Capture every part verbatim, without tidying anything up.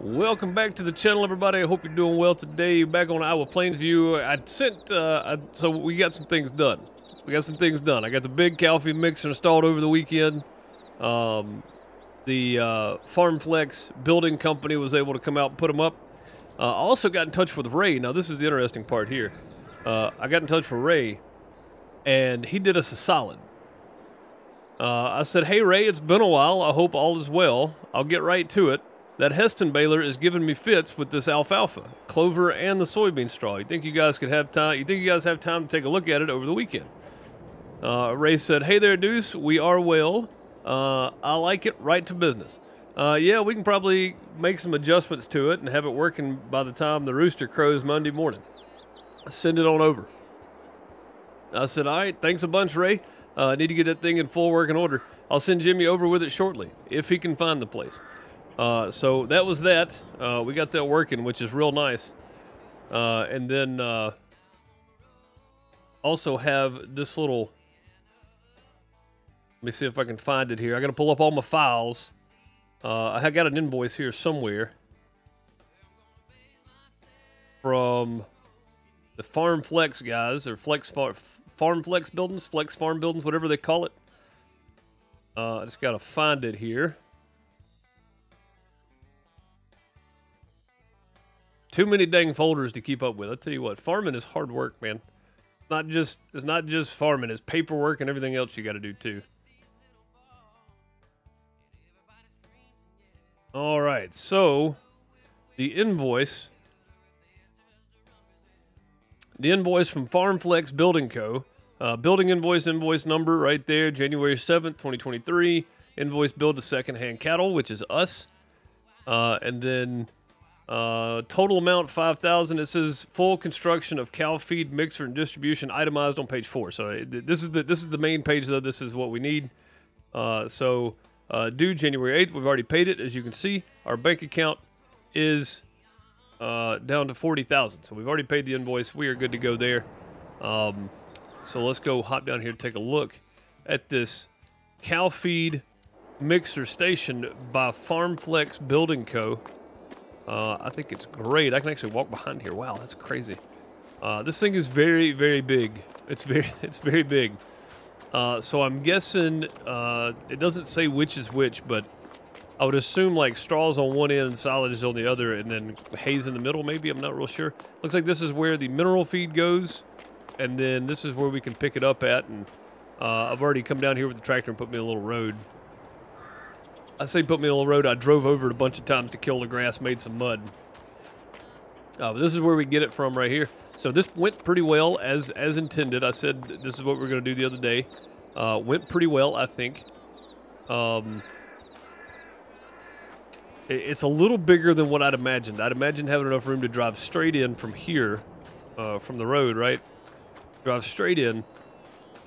Welcome back to the channel, everybody. I hope you're doing well today. Back on Iowa Plains View. I sent, uh, I, so we got some things done. We got some things done. I got the big cow feed mixer installed over the weekend. Um, the uh, FarmFlex building company was able to come out and put them up. I uh, also got in touch with Ray. Now, this is the interesting part here. Uh, I got in touch with Ray, and he did us a solid. Uh, I said, hey, Ray, it's been a while. I hope all is well. I'll get right to it. That Heston baler is giving me fits with this alfalfa, clover, and the soybean straw. You think you guys could have time? You think you guys have time to take a look at it over the weekend? Uh, Ray said, "Hey there, Deuce. We are well. Uh, I like it. Right to business. Uh, yeah, we can probably make some adjustments to it and have it working by the time the rooster crows Monday morning. Send it on over." I said, "All right. Thanks a bunch, Ray. Uh, need to get that thing in full working order. I'll send Jimmy over with it shortly if he can find the place." Uh, so that was that. Uh, we got that working, which is real nice. Uh, and then uh, also have this little... Let me see if I can find it here. I got to pull up all my files. Uh, I got an invoice here somewhere from the Farm Flex guys, or Flex Far Farm Flex Buildings, Flex Farm Buildings, whatever they call it. Uh, I just got to find it here. Too many dang folders to keep up with. I tell you what, farming is hard work, man. It's not just it's not just farming. It's paperwork and everything else you got to do too. All right, so the invoice, the invoice from FarmFlex Building Co. Uh, building invoice, invoice number right there, January seventh, twenty twenty three. Invoice billed to secondhand cattle, which is us, uh, and then. Uh, total amount five thousand. It says full construction of cow feed mixer and distribution itemized on page four. So this is the this is the main page though. This is what we need. Uh, so uh, due January eighth. We've already paid it, as you can see. Our bank account is uh, down to forty thousand. So we've already paid the invoice. We are good to go there. Um, so let's go hop down here and take a look at this cow feed mixer station by FarmFlex Building Co. Uh, I think it's great. I can actually walk behind here. Wow, that's crazy. Uh, this thing is very, very big. It's very, it's very big. Uh, so I'm guessing uh, it doesn't say which is which, but I would assume like straws on one end and silage is on the other, and then hay's in the middle. Maybe I'm not real sure. Looks like this is where the mineral feed goes, and then this is where we can pick it up at. And uh, I've already come down here with the tractor and put me in a little road. I say put me on the road. I drove over it a bunch of times to kill the grass, made some mud. Uh, but this is where we get it from right here. So this went pretty well as as intended. I said this is what we we're going to do the other day. Uh, went pretty well, I think. Um, it, it's a little bigger than what I'd imagined. I'd imagined having enough room to drive straight in from here, uh, from the road, right? Drive straight in.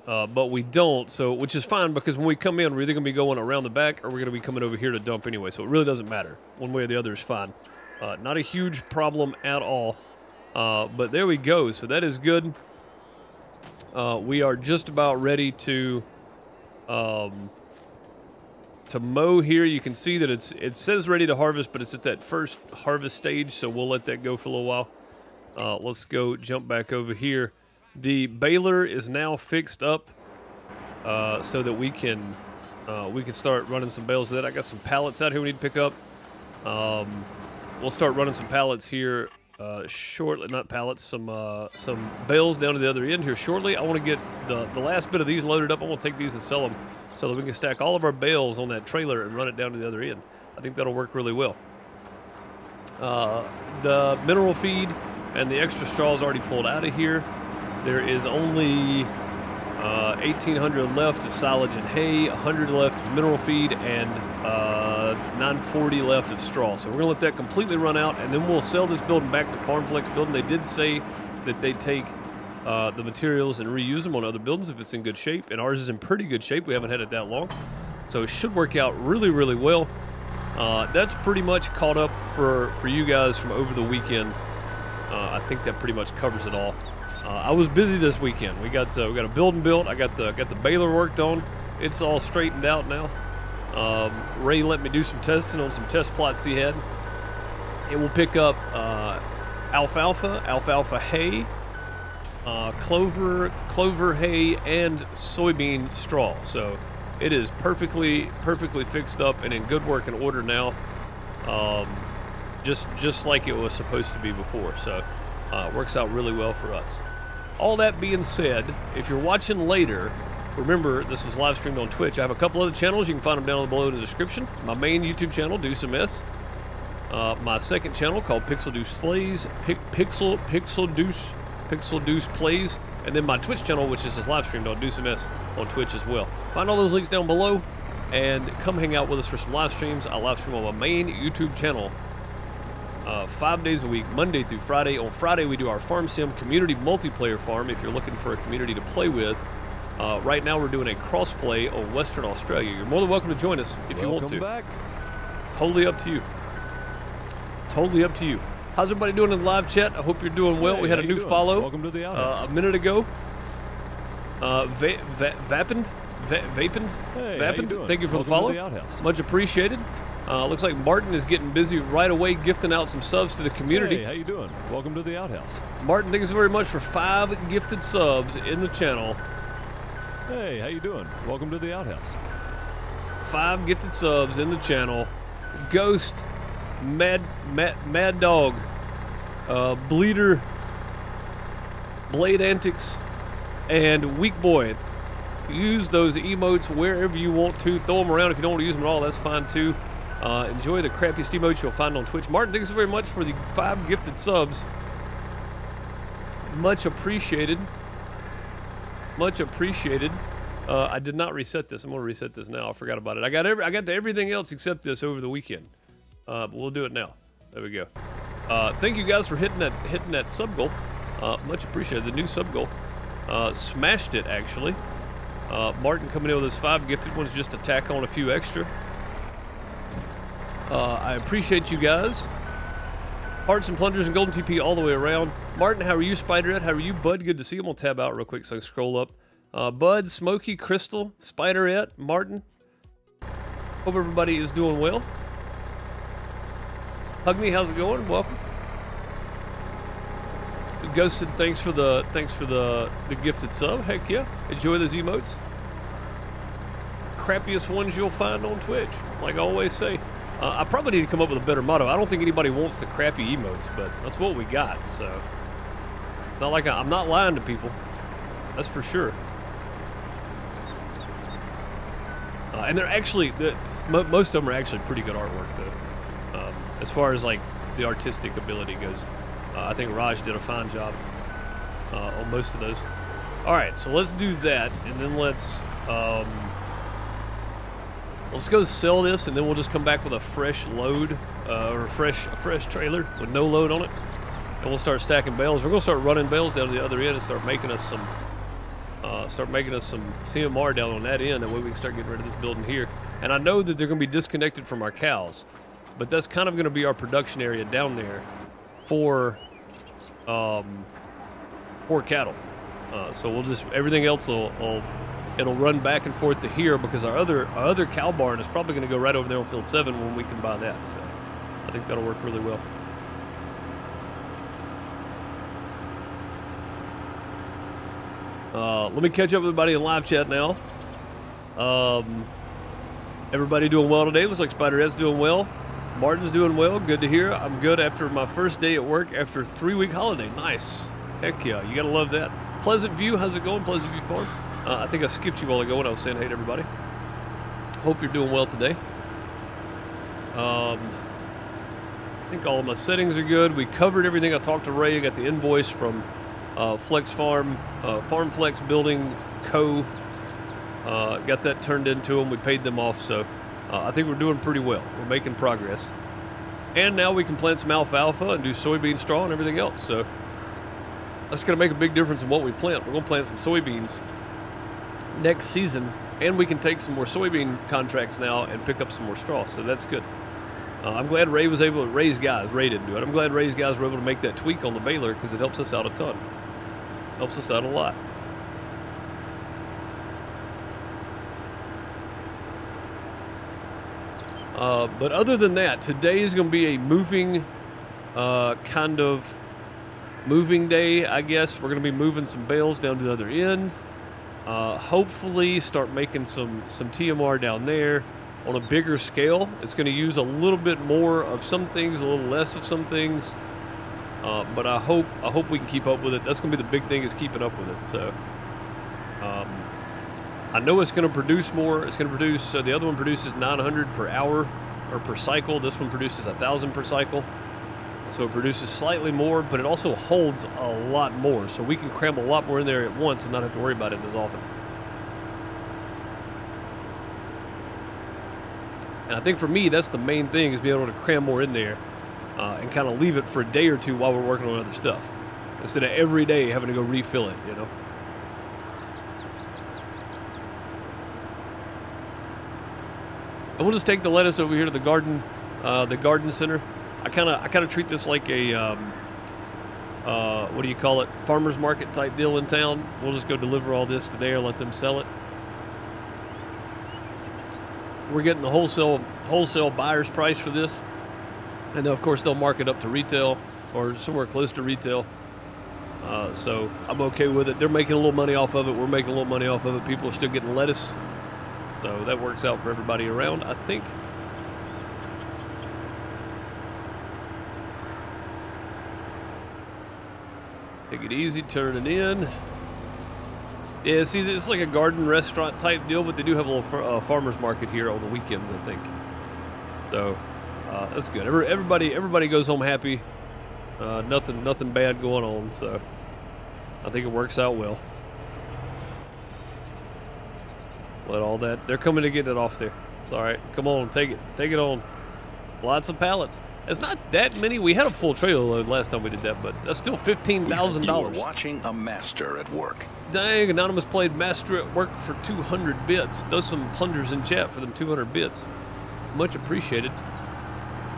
Uh, but we don't, so which is fine because when we come in, we're either going to be going around the back or we're going to be coming over here to dump anyway. So it really doesn't matter. One way or the other is fine. Uh, not a huge problem at all. Uh, but there we go. So that is good. Uh, we are just about ready to um, to mow here. You can see that it's it says ready to harvest, but it's at that first harvest stage. So we'll let that go for a little while. Uh, let's go jump back over here. The baler is now fixed up uh, so that we can uh, we can start running some bales of that. I got some pallets out here we need to pick up. Um, we'll start running some pallets here uh, shortly. Not pallets, some uh, some bales down to the other end here shortly. I want to get the, the last bit of these loaded up. I want to take these and sell them so that we can stack all of our bales on that trailer and run it down to the other end. I think that'll work really well. Uh, the mineral feed and the extra straw is already pulled out of here. There is only uh, eighteen hundred left of silage and hay, one hundred left of mineral feed, and uh, nine forty left of straw. So we're going to let that completely run out, and then we'll sell this building back to FarmFlex Building. They did say that they take uh, the materials and reuse them on other buildings if it's in good shape, and ours is in pretty good shape. We haven't had it that long. So it should work out really, really well. Uh, that's pretty much caught up for, for you guys from over the weekend. Uh, I think that pretty much covers it all. Uh, I was busy this weekend. We got uh, we got a building built. I got the got the baler worked on. It's all straightened out now. Um, Ray let me do some testing on some test plots he had. It will pick up uh, alfalfa, alfalfa hay, uh, clover, clover hay, and soybean straw. So it is perfectly, perfectly fixed up and in good working order now, um, just just like it was supposed to be before. So uh, it works out really well for us. All that being said, if you're watching later, remember, this was live streamed on Twitch. I have a couple other channels. You can find them down below in the description. My main YouTube channel, DeuceMS. Uh, my second channel called Pixel Deuce Plays. Pic Pixel, Pixel Deuce, Pixel Deuce Plays. And then my Twitch channel, which is live streamed on DeuceMS on Twitch as well. Find all those links down below and come hang out with us for some live streams. I live stream on my main YouTube channel uh, five days a week, Monday through Friday. On Friday, we do our Farm Sim community multiplayer farm if you're looking for a community to play with. Uh, right now, we're doing a cross-play on Western Australia. You're more than welcome to join us if welcome you want to. Back. Totally up to you. Totally up to you. How's everybody doing in the live chat? I hope you're doing well. Hey, we had a new doing? follow welcome to the uh, a minute ago. Uh, va va vapend? Va vapend? Hey, vapend? You Thank you for welcome the follow. The Much appreciated. Uh, looks like Martin is getting busy right away gifting out some subs to the community. Hey, how you doing? Welcome to the outhouse. Martin, thanks very much for five gifted subs in the channel. Hey, how you doing? Welcome to the outhouse. Five gifted subs in the channel. Ghost, Mad, Mad, Mad Dog, uh, Bleeder, Blade Antics, and Weak Boy. Use those emotes wherever you want to. Throw them around if you don't want to use them at all. That's fine too. Uh, enjoy the crappiest emotes you'll find on Twitch. Martin, thanks very much for the five gifted subs. Much appreciated. Much appreciated. Uh, I did not reset this. I'm gonna reset this now. I forgot about it. I got every, I got to everything else except this over the weekend. Uh, but we'll do it now. There we go. Uh, thank you guys for hitting that hitting that sub goal. Uh, much appreciated. The new sub goal. Uh, smashed it actually. Uh, Martin coming in with his five gifted ones just to tack on a few extra. Uh, I appreciate you guys. Hearts and Plungers and Golden T P all the way around. Martin, how are you, Spiderette? How are you, Bud? Good to see you. I'm going to tab out real quick so I can scroll up. Uh, Bud, Smokey, Crystal, Spiderette, Martin. Hope everybody is doing well. Hug me, how's it going? Welcome. Ghosted, thanks for the thanks for the, the gifted sub. Heck yeah. Enjoy those emotes. Crappiest ones you'll find on Twitch, like I always say. Uh, I probably need to come up with a better motto. I don't think anybody wants the crappy emotes, but that's what we got, so. Not like I, I'm not lying to people. That's for sure. Uh, and they're actually, the, mo most of them are actually pretty good artwork, though. Um, as far as, like, the artistic ability goes. Uh, I think Raj did a fine job uh, on most of those. All right, so let's do that, and then let's... Um, Let's go sell this, and then we'll just come back with a fresh load, uh, or a fresh, a fresh trailer with no load on it, and we'll start stacking bales. We're gonna start running bales down to the other end and start making us some, uh, start making us some C M R down on that end. That way we can start getting rid of this building here. And I know that they're gonna be disconnected from our cows, but that's kind of gonna be our production area down there for, um, for cattle. Uh, so we'll just everything else will. will It'll run back and forth to here because our other our other cow barn is probably going to go right over there on field seven when we can buy that. So I think that'll work really well. Uh, let me catch up with everybody in live chat now. Um, everybody doing well today? Looks like Spider-Ed's doing well. Martin's doing well. Good to hear. I'm good after my first day at work after a three-week holiday. Nice. Heck yeah. You got to love that. Pleasant View. How's it going? Pleasant View Farm. Uh, I think I skipped you all ago when I was saying hey to everybody. Hope you're doing well today. Um, I think all of my settings are good. We covered everything. I talked to Ray. I got the invoice from uh, Flex Farm, uh, FarmFlex Building Co. Uh, got that turned into them. We paid them off, so uh, I think we're doing pretty well. We're making progress. And now we can plant some alfalfa and do soybean straw and everything else. So that's going to make a big difference in what we plant. We're going to plant some soybeans next season, and we can take some more soybean contracts now and pick up some more straw, so that's good. Uh, I'm glad Ray was able to, Ray's guys, Ray didn't do it. I'm glad Ray's guys were able to make that tweak on the baler because it helps us out a ton. Helps us out a lot. Uh, but other than that, today is going to be a moving uh, kind of moving day, I guess. We're going to be moving some bales down to the other end. Uh, hopefully start making some, some T M R down there on a bigger scale. It's going to use a little bit more of some things, a little less of some things. Uh, but I hope I hope we can keep up with it. That's going to be the big thing, is keeping up with it. So um, I know it's going to produce more. It's going to produce, so the other one produces nine hundred per hour or per cycle. This one produces one thousand per cycle. So it produces slightly more, but it also holds a lot more. So we can cram a lot more in there at once and not have to worry about it as often. And I think for me, that's the main thing, is being able to cram more in there uh, and kind of leave it for a day or two while we're working on other stuff, instead of every day having to go refill it, you know? And we'll just take the lettuce over here to the garden, uh, the garden center. I kind of I kind of treat this like a, um, uh, what do you call it, farmer's market type deal in town. We'll just go deliver all this to there, let them sell it. We're getting the wholesale, wholesale buyer's price for this. And then, of course, they'll mark it up to retail or somewhere close to retail. Uh, so I'm okay with it. They're making a little money off of it. We're making a little money off of it. People are still getting lettuce. So that works out for everybody around, I think. Take it easy, turn it in. Yeah, see, it's like a garden restaurant type deal, but they do have a little far, uh, farmer's market here on the weekends, I think. So uh, that's good. Every, everybody, everybody goes home happy. Uh, nothing, nothing bad going on. So I think it works out well. Let all that. They're coming to get it off there. It's all right. Come on, take it, take it on. Lots of pallets. It's not that many. We had a full trailer load last time we did that, but that's still fifteen thousand dollars. You were watching a master at work. Dang, Anonymous played master at work for two hundred bits. Those some plungers in chat for them two hundred bits. Much appreciated.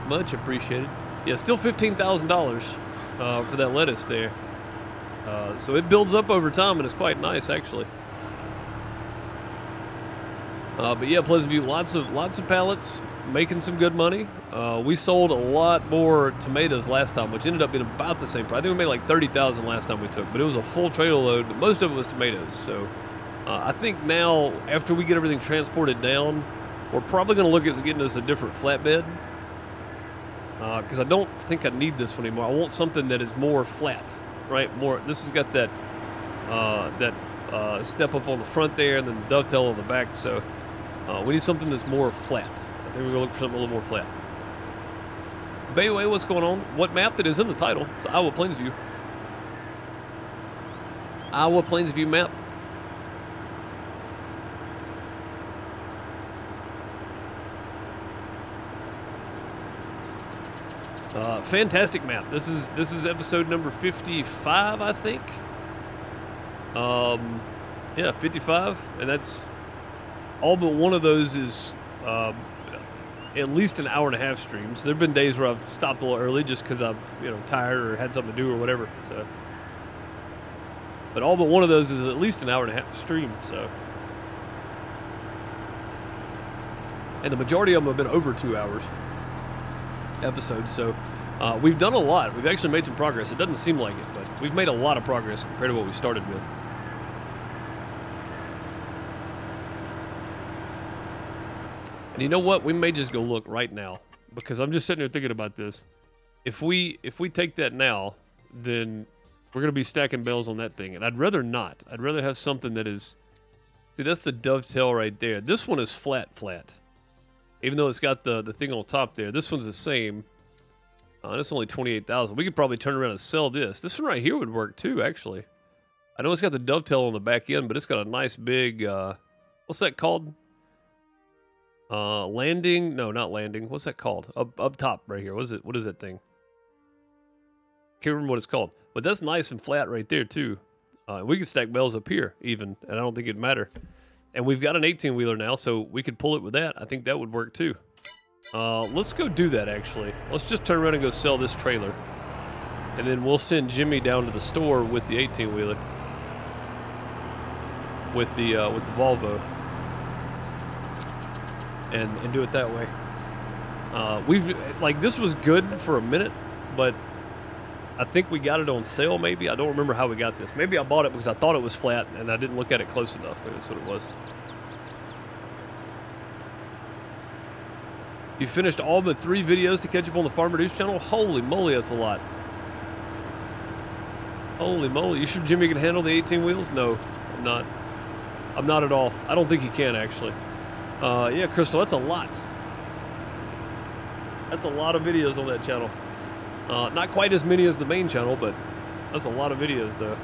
Much appreciated. Yeah, still fifteen thousand dollars uh, for that lettuce there. Uh, so it builds up over time, and it's quite nice, actually. Uh, but yeah, Pleasant View, lots of, lots of pallets. Making some good money. Uh, we sold a lot more tomatoes last time, which ended up being about the same price. I think we made like thirty thousand last time we took, but it was a full trailer load, but most of it was tomatoes. So uh, I think now, after we get everything transported down, we're probably gonna look at getting us a different flatbed, because uh, I don't think I need this one anymore. I want something that is more flat, right? More. This has got that, uh, that uh, step up on the front there and then the dovetail on the back. So uh, we need something that's more flat. Then we're going to look for something a little more flat. Bayway, what's going on? What map that is in the title? It's Iowa Plains View. Iowa Plains View map. Uh, fantastic map. This is this is episode number fifty-five, I think. Um, yeah, fifty-five, and that's all but one of those is. Um, at least an hour and a half streams. There have been days where I've stopped a little early just because I'm, you know, tired or had something to do or whatever. So, but all but one of those is at least an hour and a half stream. So, and the majority of them have been over two hours episodes. So uh, we've done a lot. We've actually made some progress. It doesn't seem like it, but we've made a lot of progress compared to what we started with. And you know what? We may just go look right now, because I'm just sitting here thinking about this. If we if we take that now, then we're going to be stacking bales on that thing. And I'd rather not. I'd rather have something that is... See, that's the dovetail right there. This one is flat, flat. Even though it's got the, the thing on top there. This one's the same. Uh, it's only twenty-eight thousand. We could probably turn around and sell this. This one right here would work too, actually. I know it's got the dovetail on the back end, but it's got a nice big... Uh, what's that called? Uh, landing? No, not landing. What's that called? Up, up top right here. What is it? What is that thing? Can't remember what it's called. But that's nice and flat right there too. Uh, we could stack bales up here even, and I don't think it'd matter. And we've got an eighteen wheeler now, so we could pull it with that. I think that would work too. Uh, let's go do that actually. Let's just turn around and go sell this trailer, and then we'll send Jimmy down to the store with the eighteen wheeler, with the uh, with the Volvo. And, and do it that way. Uh, we've like this was good for a minute, but I think we got it on sale maybe. I don't remember how we got this. Maybe I bought it because I thought it was flat and I didn't look at it close enough. Maybe that's what it was. You finished all but three videos to catch up on the Farmer Deuce channel? Holy moly, that's a lot. Holy moly. You sure Jimmy can handle the eighteen wheels? No, I'm not. I'm not at all. I don't think he can, actually. Uh, yeah, Crystal, that's a lot. That's a lot of videos on that channel. Uh, not quite as many as the main channel, but that's a lot of videos, though.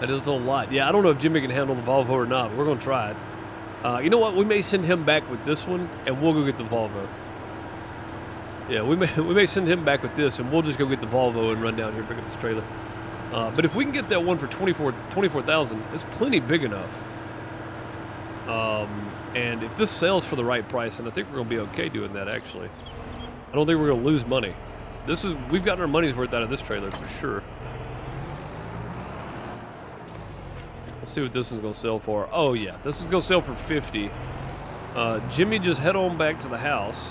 That is a lot. Yeah, I don't know if Jimmy can handle the Volvo or not. We're going to try it. Uh, you know what? We may send him back with this one, and we'll go get the Volvo. Yeah, we may, we may send him back with this, and we'll just go get the Volvo and run down here and pick up this trailer. Uh, but if we can get that one for twenty-four thousand, it's plenty big enough. Um, and if this sells for the right price, and I think we're going to be okay doing that, actually. I don't think we're going to lose money. This is, we've gotten our money's worth out of this trailer for sure. Let's see what this one's going to sell for. Oh, yeah. This is going to sell for fifty. Uh, Jimmy, just head on back to the house,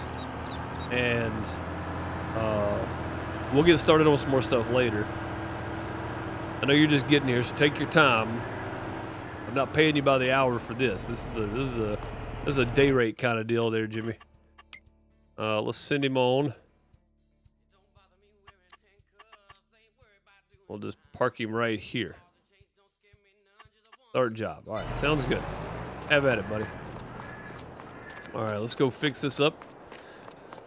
and uh, we'll get started on some more stuff later. I know you're just getting here, so take your time. I'm not paying you by the hour for this. This is a, this is a, this is a day rate kind of deal there, Jimmy. Uh, let's send him on. We'll just park him right here. Third job. All right, sounds good. Have at it, buddy. All right, let's go fix this up.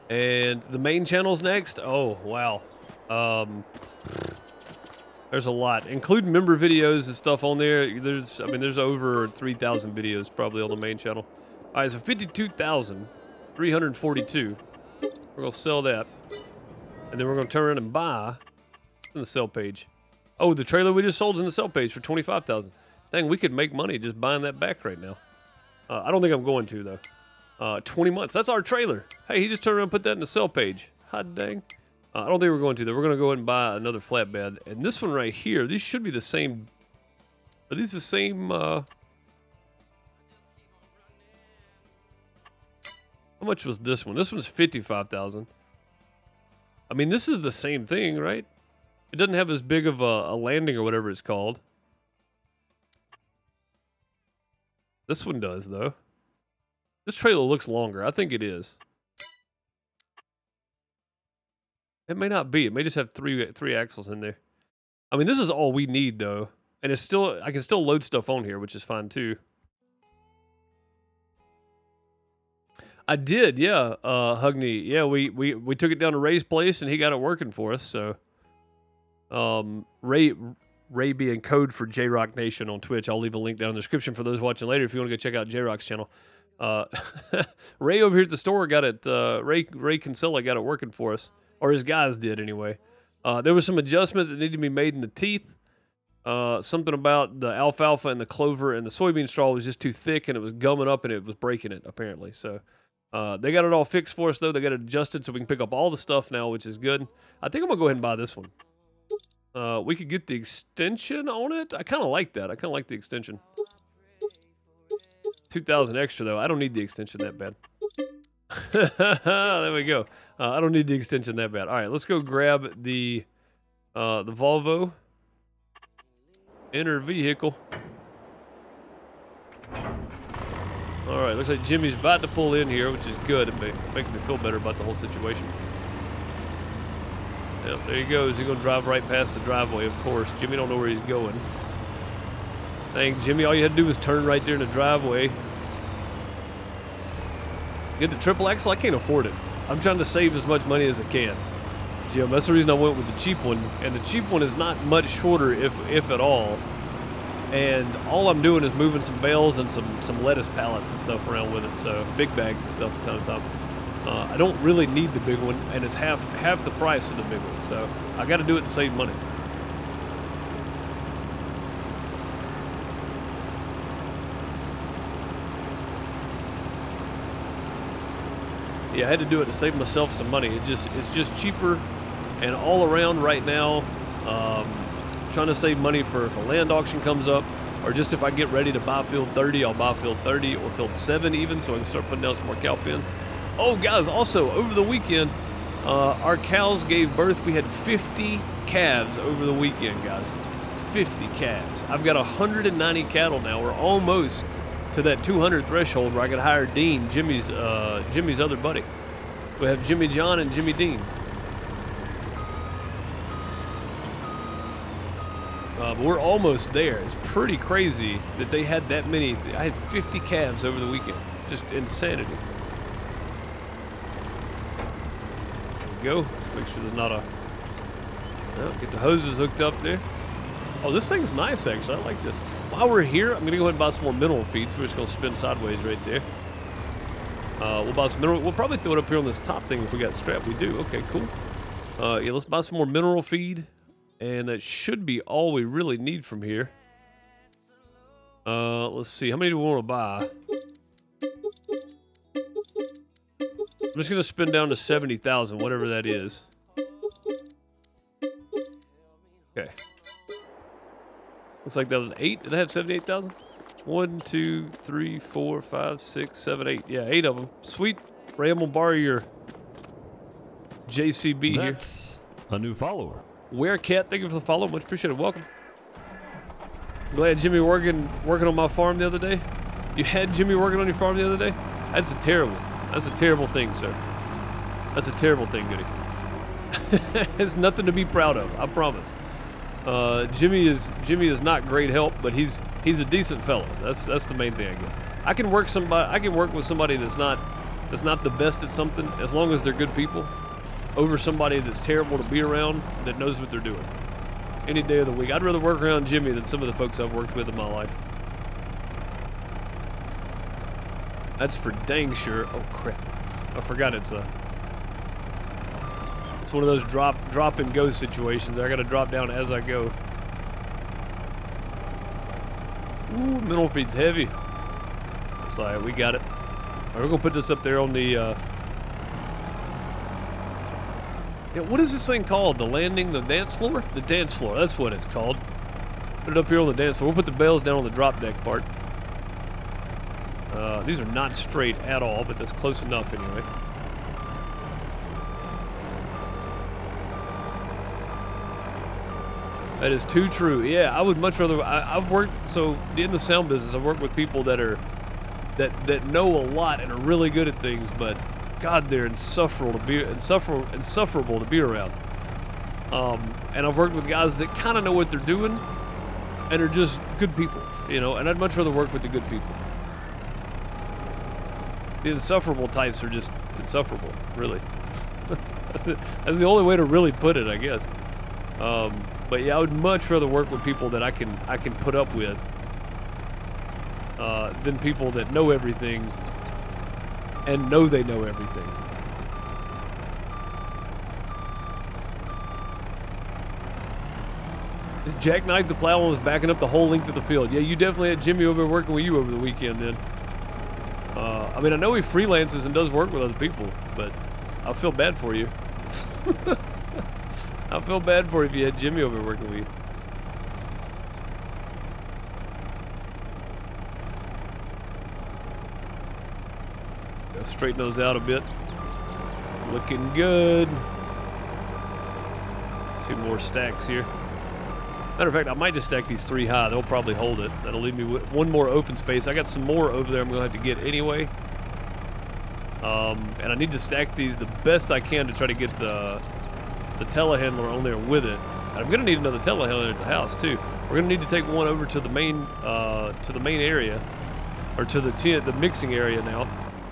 And the main channel's next. Oh, wow. Um, there's a lot. Include member videos and stuff on there. There's, I mean, there's over three thousand videos probably on the main channel. All right, so fifty-two thousand three hundred forty-two. We're going to sell that. And then we're going to turn around and buy in the sell page. Oh, the trailer we just sold is in the sell page for twenty-five thousand dollars. Dang, we could make money just buying that back right now. Uh, I don't think I'm going to, though. Uh, twenty months. That's our trailer. Hey, he just turned around and put that in the sell page. Hot dang. Uh, I don't think we're going to, though. We're going to go ahead and buy another flatbed. And this one right here, these should be the same. Are these the same? Uh... How much was this one? This one's fifty-five thousand dollars. I mean, this is the same thing, right? It doesn't have as big of a, a landing or whatever it's called. This one does, though. This trailer looks longer. I think it is. It may not be. It may just have three three axles in there. I mean, this is all we need, though. And it's still, I can still load stuff on here, which is fine, too. I did, yeah, uh, Hugney. Yeah, we, we, we took it down to Ray's place, and he got it working for us, so. Um, Ray... Ray being code for J-Rock Nation on Twitch. I'll leave a link down in the description for those watching later if you want to go check out J-Rock's channel. Uh, Ray over here at the store got it. Uh, Ray Ray Kinsella got it working for us, or his guys did anyway. Uh, there was some adjustments that needed to be made in the teeth. Uh, something about the alfalfa and the clover and the soybean straw was just too thick and it was gumming up and it was breaking it apparently. So uh, they got it all fixed for us though. They got it adjusted so we can pick up all the stuff now, which is good. I think I'm gonna go ahead and buy this one. Uh, we could get the extension on it. I kind of like that. I kind of like the extension. two thousand extra, though. I don't need the extension that bad. There we go. Uh, I don't need the extension that bad. All right, let's go grab the, uh, the Volvo. Enter vehicle. All right, looks like Jimmy's about to pull in here, which is good. It may, make me feel better about the whole situation. Yep, there he goes. He's going to drive right past the driveway, of course. Jimmy don't know where he's going. Dang, Jimmy, all you had to do was turn right there in the driveway. Get the triple axle? I can't afford it. I'm trying to save as much money as I can. Jim, that's the reason I went with the cheap one. And the cheap one is not much shorter, if if at all. And all I'm doing is moving some bales and some, some lettuce pallets and stuff around with it. So big bags and stuff kind of top. Uh, I don't really need the big one, and it's half half the price of the big one, so I got to do it to save money. Yeah, I had to do it to save myself some money. It just it's just cheaper, and all around right now, um, trying to save money for if a land auction comes up, or just if I get ready to buy field thirty, I'll buy field thirty or field seven even, so I can start putting down some more cow pens. Oh, guys, also, over the weekend, uh, our cows gave birth. We had fifty calves over the weekend, guys. fifty calves. I've got one hundred ninety cattle now. We're almost to that two hundred threshold where I could hire Dean, Jimmy's, uh, Jimmy's other buddy. We have Jimmy John and Jimmy Dean. Uh, but we're almost there. It's pretty crazy that they had that many. I had fifty calves over the weekend. Just insanity. There we go. Let's make sure there's not a... Oh, get the hoses hooked up there. Oh, this thing's nice, actually. I like this. While we're here, I'm going to go ahead and buy some more mineral feeds. We're just going to spin sideways right there. Uh, we'll buy some mineral. We'll probably throw it up here on this top thing if we got strapped. We do. Okay, cool. Uh, yeah, let's buy some more mineral feed. And that should be all we really need from here. Uh, let's see. How many do we want to buy? I'm just going to spin down to seventy thousand, whatever that is. Okay. Looks like that was eight. Did I have seventy-eight thousand? One, two, three, four, five, six, seven, eight. Yeah, eight of them. Sweet. Ray, I'm going to borrow your J C B here. That's a new follower. Werecat, thank you for the follow. Much appreciated. Welcome. I'm glad Jimmy working working on my farm the other day. You had Jimmy working on your farm the other day? That's a terrible. That's a terrible thing, sir. That's a terrible thing, Goody. It's nothing to be proud of. I promise. Uh, Jimmy is Jimmy is not great help, but he's he's a decent fellow. That's that's the main thing, I guess. I can work somebody. I can work with somebody that's not that's not the best at something, as long as they're good people, over somebody that's terrible to be around that knows what they're doing. Any day of the week. I'd rather work around Jimmy than some of the folks I've worked with in my life. That's for dang sure. Oh, crap. I forgot it's a... It's one of those drop, drop and go situations. I gotta drop down as I go. Ooh, mineral feed's heavy. It's all right, we got it. All right, we're gonna put this up there on the... Uh, Yeah, what is this thing called? The landing, the dance floor? The dance floor, that's what it's called. Put it up here on the dance floor. We'll put the bales down on the drop deck part. Uh, these are not straight at all, but that's close enough anyway. That is too true. Yeah, I would much rather... I, I've worked... So, in the sound business, I've worked with people that are... That, that know a lot and are really good at things, but... God, they're insufferable to be insufferable, insufferable to be around. Um, and I've worked with guys that kind of know what they're doing, and are just good people, you know. And I'd much rather work with the good people. The insufferable types are just insufferable, really. that's, the, that's the only way to really put it, I guess. Um, but yeah, I would much rather work with people that I can I can put up with uh, than people that know everything. And know they know everything. Jack Knight, the plow one, was backing up the whole length of the field. Yeah, you definitely had Jimmy over working with you over the weekend then. Uh, I mean, I know he freelances and does work with other people, but I feel bad for you. I feel bad for you if you had Jimmy over working with you. Straighten those out a bit. Looking good. Two more stacks here. Matter of fact, I might just stack these three high. They'll probably hold it. That'll leave me with one more open space. I got some more over there I'm going to have to get anyway. Um, and I need to stack these the best I can to try to get the, the telehandler on there with it. And I'm going to need another telehandler at the house, too. We're going to need to take one over to the main, uh, to the main area, or to the tent, the mixing area now.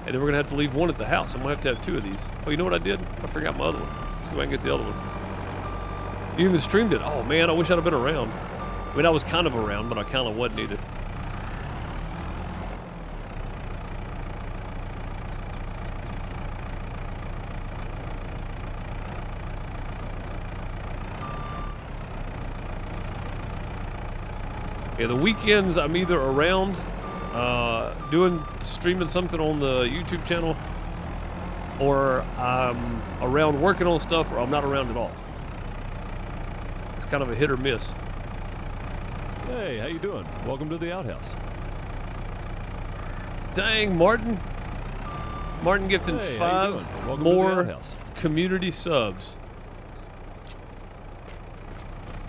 And then we're gonna have to leave one at the house. I'm gonna have to have two of these. Oh, you know what I did? I forgot my other one. Let's go back and get the other one. You even streamed it. Oh man, I wish I'd have been around. I mean, I was kind of around, but I kind of wasn't either. Yeah, the weekends I'm either around. Uh, doing streaming something on the YouTube channel, or I'm around working on stuff, or I'm not around at all. It's kind of a hit or miss. Hey, how you doing? Welcome to the outhouse. Dang, Martin. Martin Gibson, hey, five more community subs.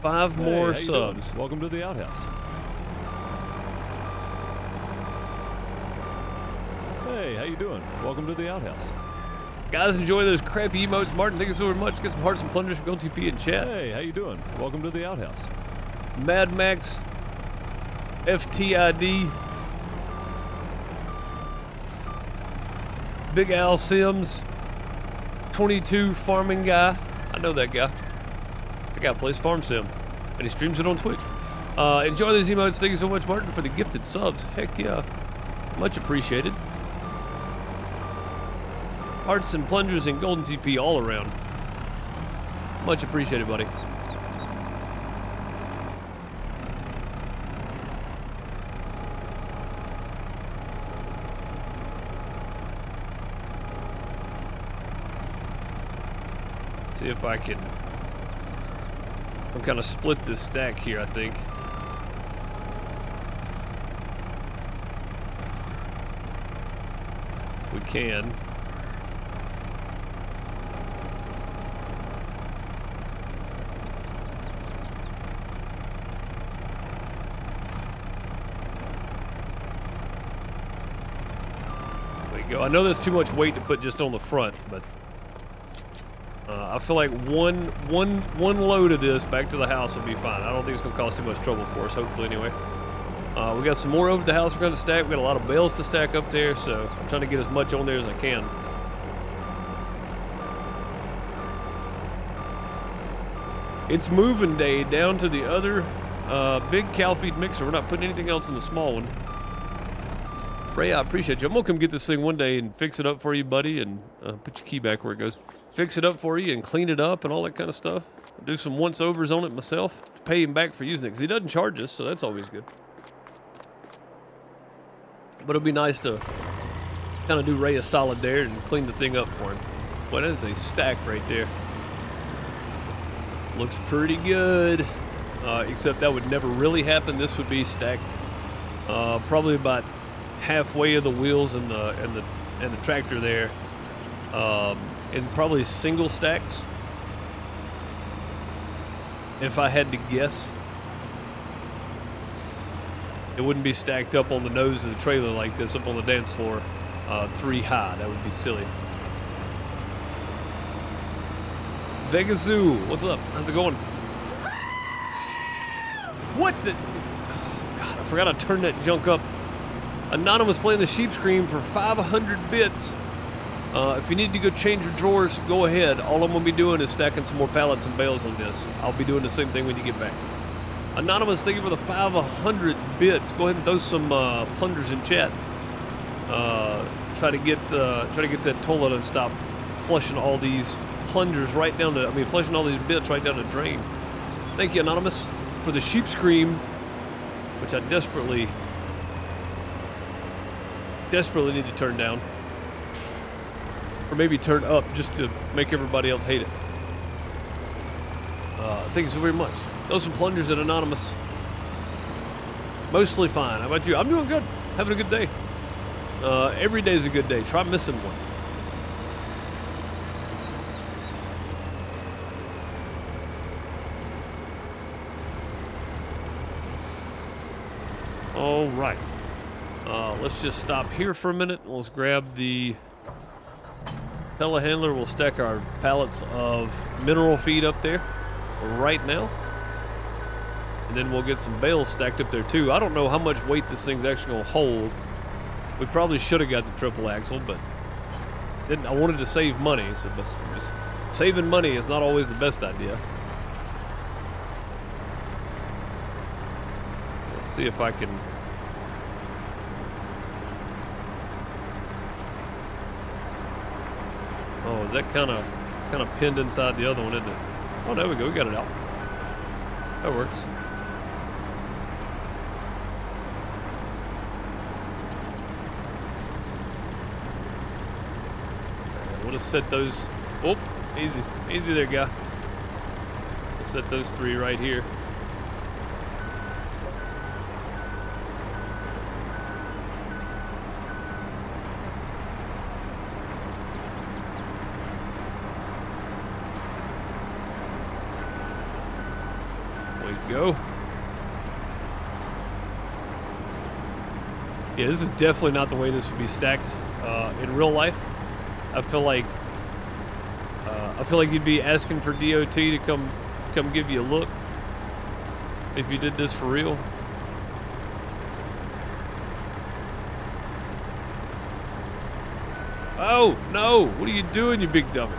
Five hey, more subs. Doing? Welcome to the outhouse. Hey, how you doing? Welcome to the outhouse. Guys, enjoy those crappy emotes. Martin, thank you so very much. Get some hearts and plungers from G T P in chat. Hey, how you doing? Welcome to the outhouse. Mad Max, F T I D, Big Al Sims, twenty-two Farming Guy. I know that guy. That guy plays Farm Sim, and he streams it on Twitch. Uh, enjoy those emotes. Thank you so much, Martin, for the gifted subs. Heck yeah. Much appreciated. Hearts and plungers and golden T P all around. Much appreciated, buddy. See if I can. I'm kind of split this stack here, I think. If we can. There you go. I know there's too much weight to put just on the front, but. Uh, I feel like one, one, one load of this back to the house will be fine. I don't think it's going to cause too much trouble for us, hopefully, anyway. Uh, we got some more over the house we're going to stack. We got a lot of bales to stack up there, so I'm trying to get as much on there as I can. It's moving day down to the other uh, big cow feed mixer. We're not putting anything else in the small one. Ray, I appreciate you. I'm going to come get this thing one day and fix it up for you, buddy, and uh, put your key back where it goes. Fix it up for you and clean it up and all that kind of stuff. Do some once-overs on it myself to pay him back for using it, because he doesn't charge us, so that's always good. But it'll be nice to kind of do Ray a solid there and clean the thing up for him. Boy, that is a stack right there. Looks pretty good, uh, except that would never really happen. This would be stacked uh, probably about halfway of the wheels and the and the and the tractor there. Um, in probably single stacks, if I had to guess. It wouldn't be stacked up on the nose of the trailer like this, up on the dance floor, uh, three high. That would be silly. Vegazoo, what's up? How's it going? What the? God, I forgot I turned that junk up. Anonymous playing the sheep scream for five hundred bits. Uh, if you need to go change your drawers, go ahead. All I'm going to be doing is stacking some more pallets and bales on this. I'll be doing the same thing when you get back. Anonymous, thank you for the five hundred bits. Go ahead and throw some uh, plungers in chat. Uh, try to get uh, try to get that toilet and stop flushing all these plungers right down the. I mean, flushing all these bits right down the drain. Thank you, Anonymous, for the sheep scream, which I desperately, desperately need to turn down. Or maybe turn up just to make everybody else hate it. Uh, thank you so very much. Those some plungers at Anonymous. Mostly fine. How about you? I'm doing good. Having a good day. Uh, every day's a good day. Try missing one. All right. Uh, let's just stop here for a minute. Let's grab the telehandler. Will stack our pallets of mineral feed up there right now, and then we'll get some bales stacked up there too. I don't know how much weight this thing's actually gonna hold. We probably should have got the triple axle, but didn't. I wanted to save money, so just saving money is not always the best idea. Let's see if I can. Oh, is that kind of, it's kind of pinned inside the other one, isn't it? Oh, there we go. We got it out. That works. We'll just set those. Oh, easy. Easy there, guy. We'll set those three right here. we go. Yeah, this is definitely not the way this would be stacked uh, in real life. I feel like uh, I feel like you'd be asking for D O T to come come give you a look if you did this for real. Oh no! What are you doing, you big dummy?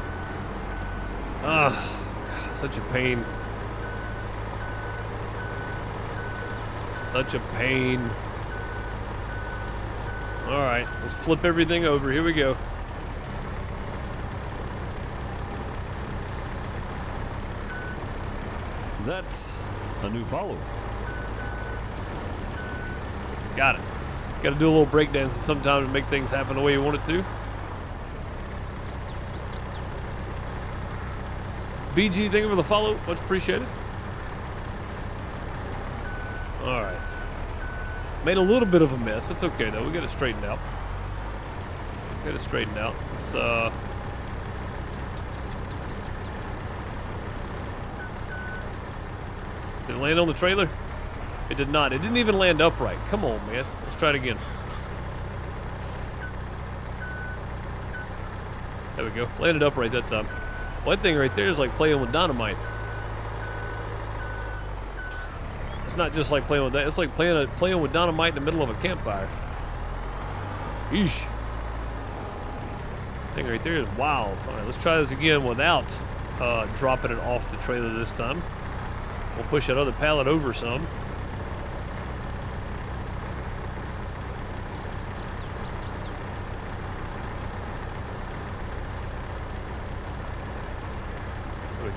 Ah, such a pain. Such a pain. Alright, let's flip everything over. Here we go. That's a new follower. Got it. Gotta do a little breakdancing sometimes to make things happen the way you want it to. B G, thank you for the follow. Much appreciated. Alright. Made a little bit of a mess. That's okay, though. We got it straightened out. Got it straightened out. Let's, uh... Did it land on the trailer? It did not. It didn't even land upright. Come on, man. Let's try it again. There we go. Landed upright that time. Well, that thing right there is like playing with dynamite. It's not just like playing with that. It's like playing a, playing with dynamite in the middle of a campfire. Eesh. That thing right there is wild. All right, let's try this again without uh, dropping it off the trailer this time. We'll push that other pallet over some.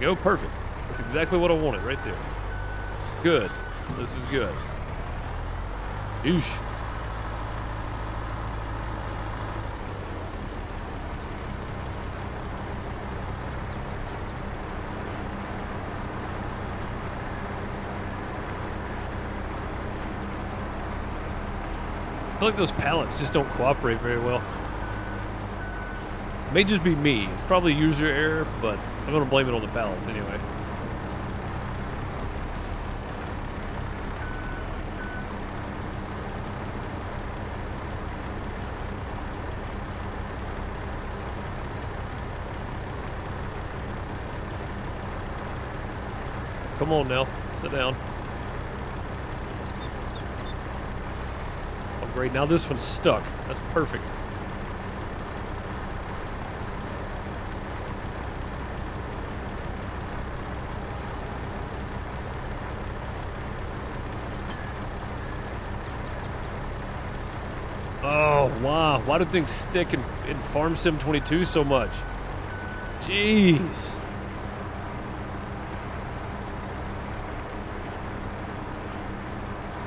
Go perfect. That's exactly what I wanted right there. Good. This is good. Oosh. I feel like those pallets just don't cooperate very well. It may just be me. It's probably user error, but I'm gonna blame it on the pallets anyway. Come on now, sit down. Oh great, now this one's stuck. That's perfect. Wow, why do things stick in, in Farm Sim twenty-two so much? Jeez.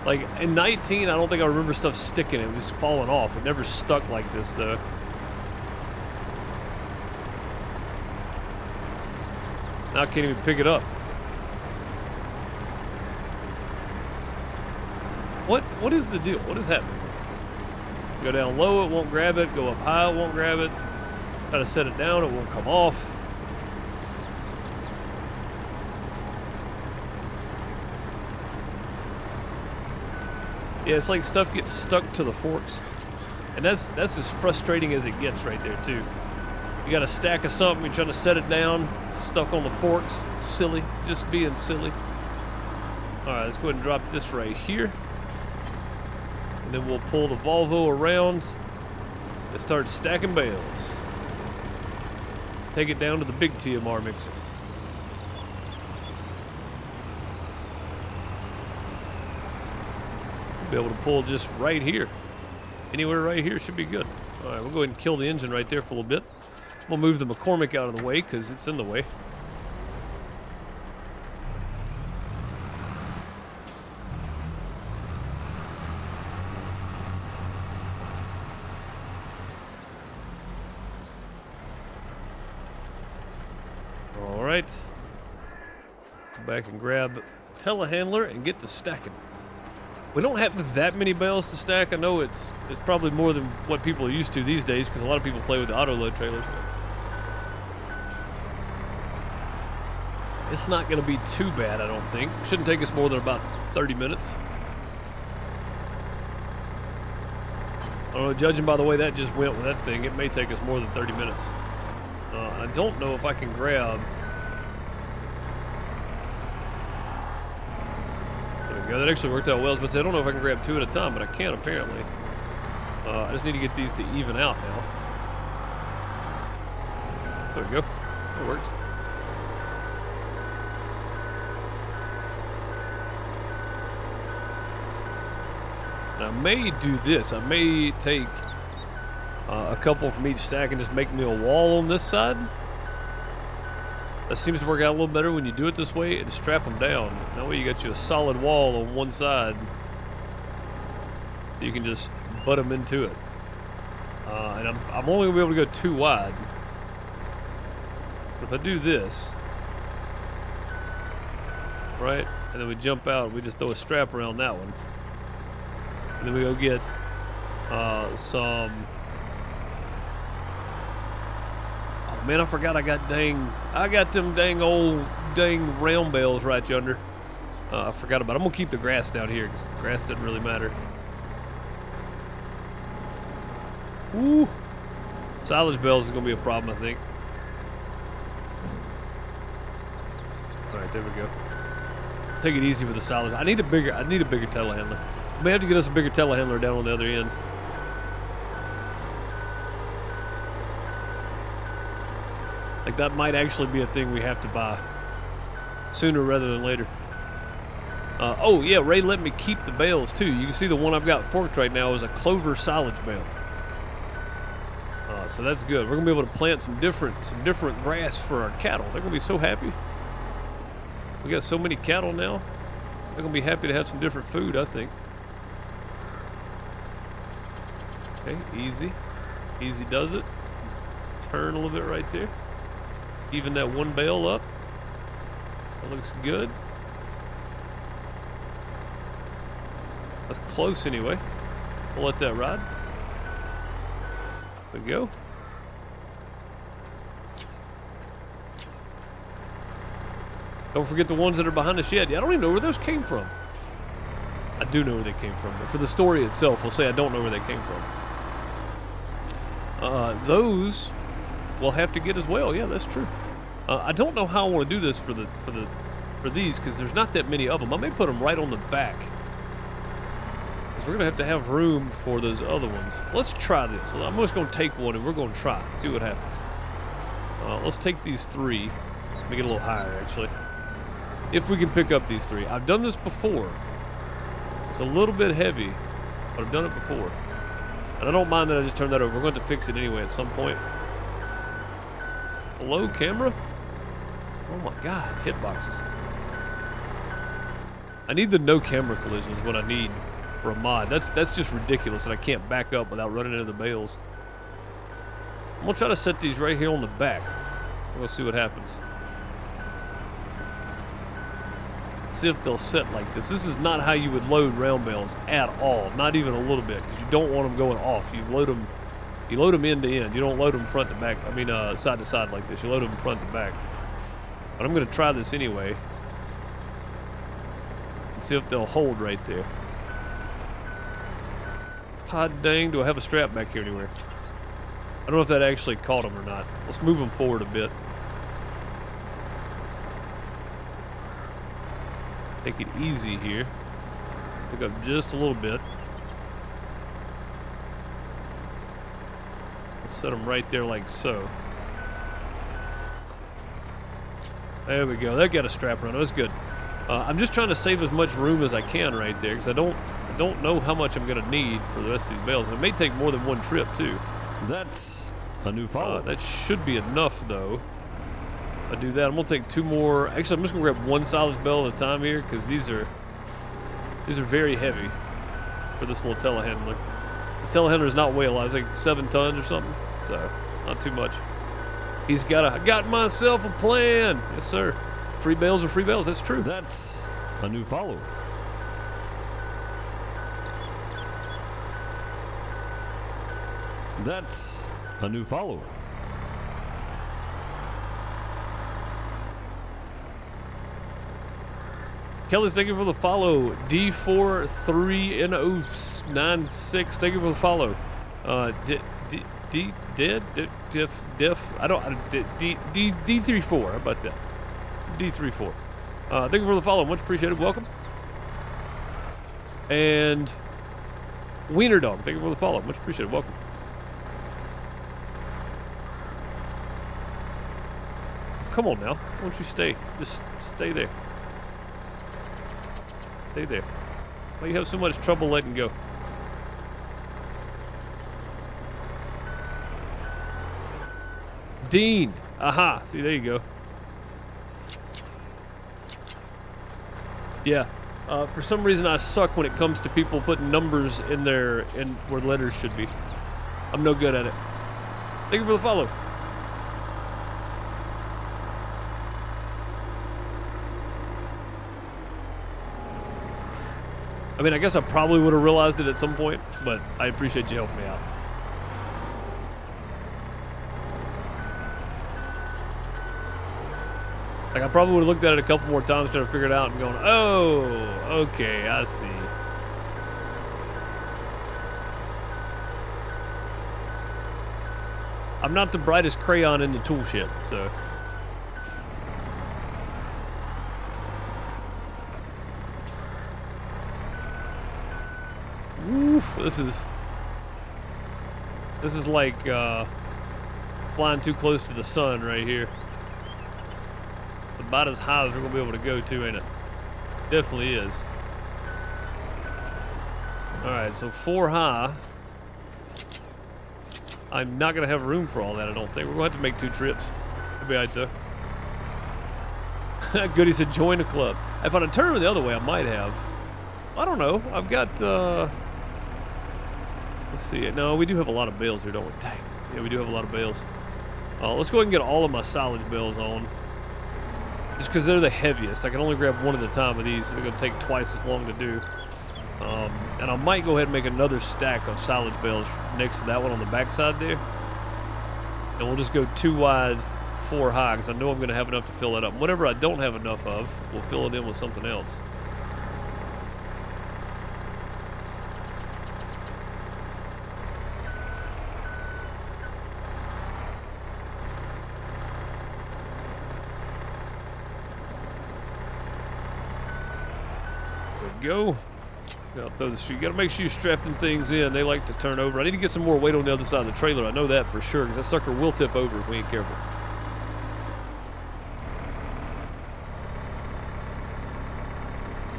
Like, in nineteen, I don't think I remember stuff sticking. It was falling off. It never stuck like this, though. Now I can't even pick it up. What? What is the deal? What is happening? Go down low, it won't grab it. Go up high, it won't grab it. Try to set it down, it won't come off. Yeah, it's like stuff gets stuck to the forks. And that's that's as frustrating as it gets right there, too. You got a stack of something, you're trying to set it down, stuck on the forks. Silly, just being silly. All right, let's go ahead and drop this right here. And then we'll pull the Volvo around and start stacking bales. Take it down to the big T M R mixer. Be able to pull just right here. Anywhere right here should be good. All right, we'll go ahead and kill the engine right there for a little bit. We'll move the McCormick out of the way because it's in the way. Back and grab telehandler and get to stacking. We don't have that many bales to stack. I know it's it's probably more than what people are used to these days because a lot of people play with the auto load trailers. It's not going to be too bad, I don't think. Shouldn't take us more than about thirty minutes. I don't know, judging by the way that just went with that thing, it may take us more than thirty minutes. Uh, I don't know if I can grab... There we go, that actually worked out well. But I don't know if I can grab two at a time, but I can apparently. Uh, I just need to get these to even out now. There we go. It worked. I may do this. I may take uh, a couple from each stack and just make me a wall on this side. That seems to work out a little better when you do it this way and strap them down. That way you got you a solid wall on one side. You can just butt them into it. Uh, and I'm, I'm only going to be able to go too wide. But if I do this, right, and then we jump out and we just throw a strap around that one. And then we go get uh, some. Oh man, I forgot I got dang. I got them dang old dang round bales right yonder. Uh, I forgot about it. I'm gonna keep the grass down here because the grass doesn't really matter. Woo! Silage bales is gonna be a problem, I think. All right, there we go. Take it easy with the silage. I need a bigger. I need a bigger telehandler. We may have to get us a bigger telehandler down on the other end. Like that might actually be a thing we have to buy sooner rather than later. Uh, oh yeah, Ray let me keep the bales too. You can see the one I've got forked right now is a clover silage bale. Uh, so that's good. We're gonna be able to plant some different some different grass for our cattle. They're gonna be so happy. We got so many cattle now. They're gonna be happy to have some different food, I think. Okay, easy. Easy does it. Turn a little bit right there. Even that one bale up. That looks good. That's close anyway. We'll let that ride. There we go. Don't forget the ones that are behind the shed. Yeah, I don't even know where those came from. I do know where they came from, but for the story itself, we'll say I don't know where they came from. Uh, those we'll have to get as well. Yeah, that's true. Uh, I don't know how I want to do this for the for the for these because there's not that many of them. I may put them right on the back because we're gonna have to have room for those other ones. Let's try this. I'm just gonna take one and we're gonna try it, see what happens. Uh, let's take these three. Make it a little higher actually. If we can pick up these three. I've done this before. It's a little bit heavy, but I've done it before. And I don't mind that I just turned that over. We're going to fix it anyway at some point. Hello, camera? Oh my God, hitboxes. I need the no camera collision is what I need for a mod. That's, that's just ridiculous that I can't back up without running into the bales. I'm gonna try to set these right here on the back. We'll see what happens. See if they'll sit like this. This is not how you would load round bales at all, not even a little bit, because you don't want them going off. You load them, you load them end to end. You don't load them front to back. I mean, uh, side to side like this. You load them front to back. But I'm going to try this anyway. And see if they'll hold right there. Hot dang, do I have a strap back here anywhere? I don't know if that actually caught them or not. Let's move them forward a bit. Take it easy here. Pick up just a little bit. Set them right there like so. There we go. That got a strap around. That's good. Uh, I'm just trying to save as much room as I can right there because I don't, I don't know how much I'm going to need for the rest of these bales. And it may take more than one trip too. That's a new follow. Uh, that should be enough though. I do that. I'm gonna take two more. Actually, I'm just gonna grab one silage bale at a time here because these are these are very heavy for this little telehandler. This telehandler is not weigh a lot. It's like seven tons or something, so not too much. He's got a. I got myself a plan. Yes, sir. Free bales are free bales. That's true. That's a new follower. That's a new follower. Kelly's, thank you for the follow. D four three N O nine six, thank you for the follow. Uh, D, D, D, D, D, Diff, Diff, I don't, I, D, D, D, D three four, how about that? D three four. Uh, thank you for the follow, much appreciated, welcome. And Wiener Dog, thank you for the follow, much appreciated, welcome. Come on now, why don't you stay? Just stay there. Stay there. Why do you have so much trouble letting go? Dean! Aha! See, there you go. Yeah. Uh, for some reason I suck when it comes to people putting numbers in their, in where letters should be. I'm no good at it. Thank you for the follow. I mean, I guess I probably would have realized it at some point, but I appreciate you helping me out. Like, I probably would have looked at it a couple more times trying to figure it out and going, oh, okay, I see. I'm not the brightest crayon in the tool shed, so... Oof, this is this is like uh, flying too close to the sun right here. About as high as we're gonna be able to go to, ain't it? Definitely is. All right, so four high. I'm not gonna have room for all that, I don't think. We're gonna have to make two trips. That'll be all right though. Goody said join the club. If I'd have turned the other way, I might have. I don't know. I've got. Uh, Let's see. No, we do have a lot of bales here, don't we? Dang. Yeah, we do have a lot of bales. Uh, let's go ahead and get all of my silage bales on. Just because they're the heaviest. I can only grab one at a time of these. So they're going to take twice as long to do. Um, and I might go ahead and make another stack of silage bales next to that one on the backside there. And we'll just go two wide, four high, because I know I'm going to have enough to fill that up. Whatever I don't have enough of, we'll fill it in with something else. Go. Now throw this. You gotta make sure you strap them things in. They like to turn over. I need to get some more weight on the other side of the trailer. I know that for sure, because that sucker will tip over if we ain't careful.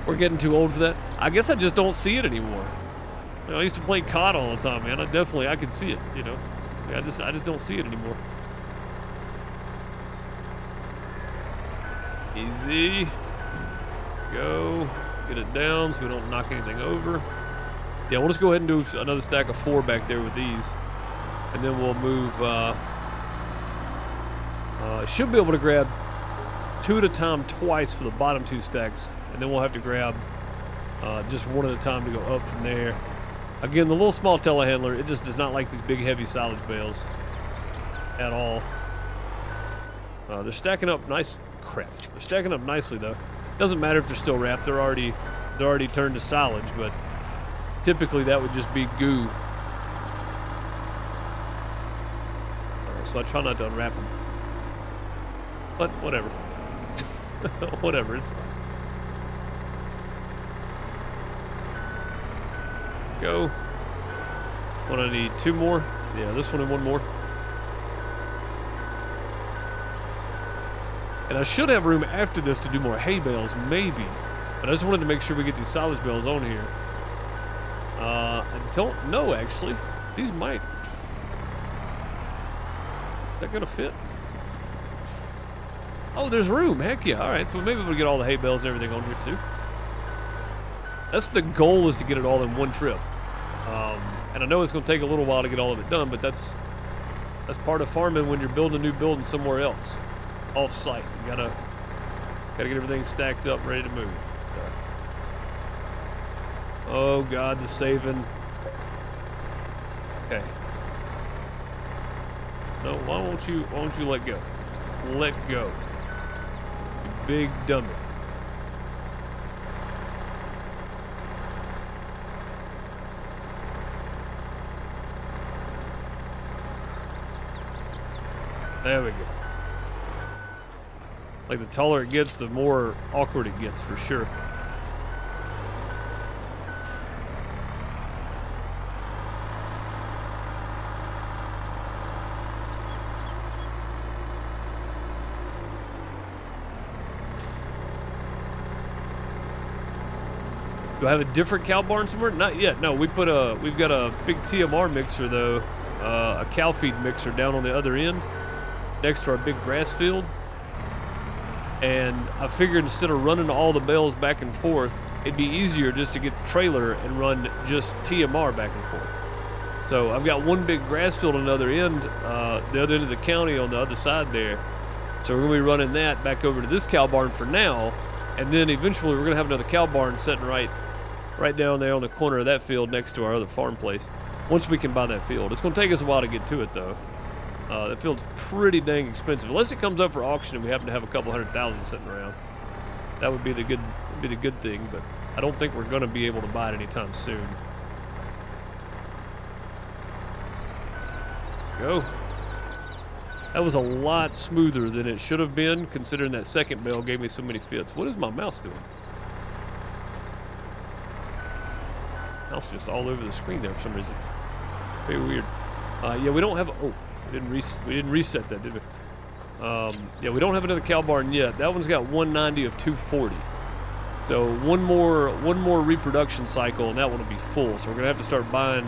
We're getting too old for that. I guess I just don't see it anymore. You know, I used to play C O D all the time, man. I definitely I could see it. You know, I just I just don't see it anymore. Easy. Go. Get it down so we don't knock anything over. Yeah, we'll just go ahead and do another stack of four back there with these. And then we'll move, uh, uh, should be able to grab two at a time twice for the bottom two stacks. And then we'll have to grab uh, just one at a time to go up from there. Again, the little small telehandler, it just does not like these big heavy silage bales at all. Uh, they're stacking up nice, crap. They're stacking up nicely though. Doesn't matter if they're still wrapped, they're already they're already turned to silage, but typically that would just be goo. Right, so I try not to unwrap them. But whatever. Whatever, it's fine. Go. What I need, two more? Yeah, this one and one more. And I should have room after this to do more hay bales, maybe. But I just wanted to make sure we get these silage bales on here. Uh, I don't know, actually. These might. Is that gonna fit? Oh, there's room, heck yeah. All right, so maybe we'll get all the hay bales and everything on here too. That's the goal, is to get it all in one trip. Um, and I know it's gonna take a little while to get all of it done, but that's, that's part of farming when you're building a new building somewhere else. Off-site, you gotta gotta get everything stacked up, ready to move. Oh God, the saving. Okay. No, why won't you? Why won't you let go? Let go. You big dummy. There we go. Like, the taller it gets, the more awkward it gets, for sure. Do I have a different cow barn somewhere? Not yet. No, we put a, we've got a big T M R mixer though, uh, a cow feed mixer down on the other end, next to our big grass field. And I figured instead of running all the bales back and forth, it'd be easier just to get the trailer and run just T M R back and forth. So I've got one big grass field on the other end, uh, the other end of the county on the other side there. So we're gonna be running that back over to this cow barn for now, and then eventually we're gonna have another cow barn sitting right. Right down there on the corner of that field next to our other farm place. Once we can buy that field. It's gonna take us a while to get to it though. Uh, that field's pretty dang expensive. Unless it comes up for auction and we happen to have a couple hundred thousand sitting around. That would be the good, be the good thing, but I don't think we're gonna be able to buy it anytime soon. Go. That was a lot smoother than it should have been considering that second bale gave me so many fits. What is my mouse doing? Mouse just all over the screen there for some reason. Very weird. Uh, yeah, we don't have. Oh, we didn't re we didn't reset that, did we? Um, yeah, we don't have another cow barn yet. That one's got one ninety of two forty. So one more one more reproduction cycle, and that one will be full. So we're gonna have to start buying.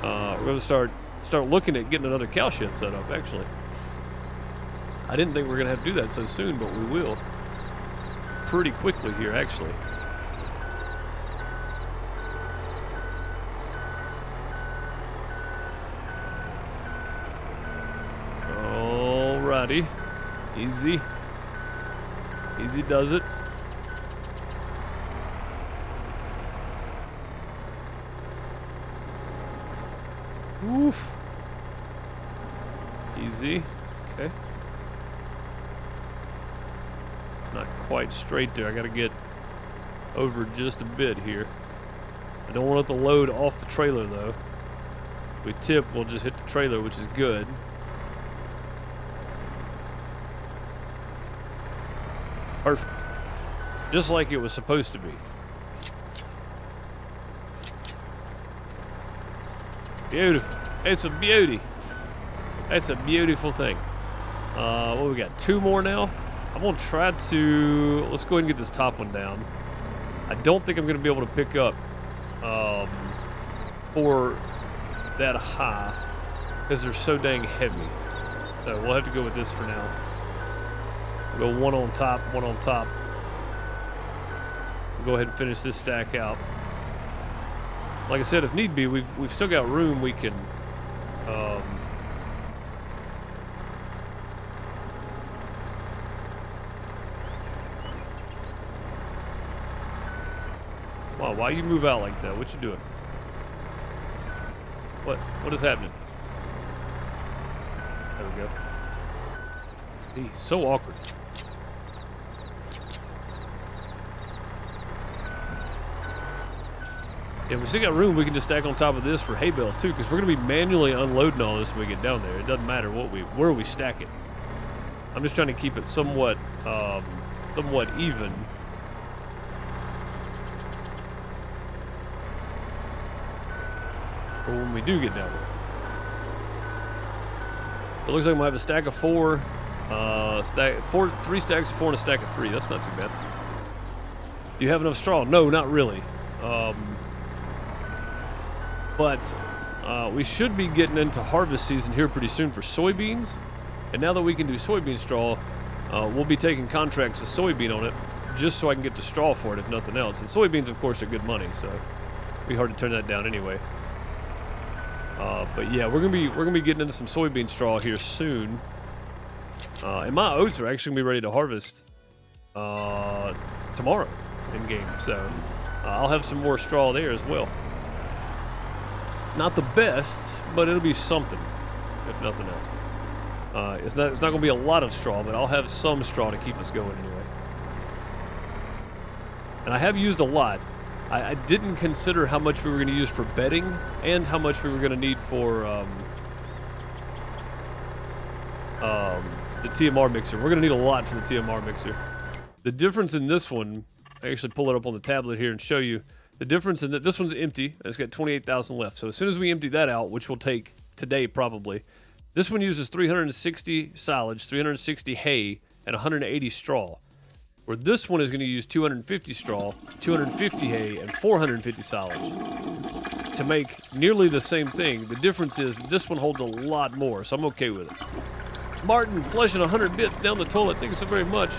Uh, we're gonna start start looking at getting another cow shed set up. Actually, I didn't think we were gonna have to do that so soon, but we will. Pretty quickly here, actually. Easy. Easy does it. Oof. Easy. Okay. Not quite straight there. I gotta get over just a bit here. I don't want it to load off the trailer though. If we tip, we'll just hit the trailer, which is good. Perfect. Just like it was supposed to be. Beautiful. It's a beauty. That's a beautiful thing. Uh, what we got? Two more now? I'm going to try to... Let's go ahead and get this top one down. I don't think I'm going to be able to pick up um, or that high because they're so dang heavy. So we'll have to go with this for now. Go one on top, one on top. We'll go ahead and finish this stack out. Like I said, if need be, we've we've still got room. We can um, wow, why you move out like that? What you doing? What what is happening? There we go. He's so awkward. If we still got room, we can just stack on top of this for hay bales too, because we're going to be manually unloading all this when we get down there. It doesn't matter what we where we stack it. I'm just trying to keep it somewhat, um, somewhat even. Or when we do get down there. It looks like we'll have a stack of four, uh, stack four, three stacks of four, and a stack of three. That's not too bad. Do you have enough straw? No, not really. Um, But uh, we should be getting into harvest season here pretty soon for soybeans. And now that we can do soybean straw, uh, we'll be taking contracts with soybean on it just so I can get the straw for it, if nothing else. And soybeans, of course, are good money, so it'd be hard to turn that down anyway. Uh, but yeah, we're gonna be we're gonna be getting into some soybean straw here soon. Uh, and my oats are actually gonna be ready to harvest uh, tomorrow in game, so uh, I'll have some more straw there as well. Not the best, but it'll be something, if nothing else. Uh, it's not, it's not going to be a lot of straw, but I'll have some straw to keep us going anyway. And I have used a lot. I, I didn't consider how much we were going to use for bedding and how much we were going to need for um, um, the T M R mixer. We're going to need a lot for the T M R mixer. The difference in this one, I actually pull it up on the tablet here and show you. The difference in that this one's empty, and it's got twenty-eight thousand left. So as soon as we empty that out, which will take today probably, this one uses three hundred sixty silage, three hundred sixty hay, and one hundred eighty straw. Where this one is going to use two hundred fifty straw, two hundred fifty hay, and four hundred fifty silage to make nearly the same thing. The difference is this one holds a lot more, so I'm okay with it. Martin flushing one hundred bits down the toilet. Thank you so very much.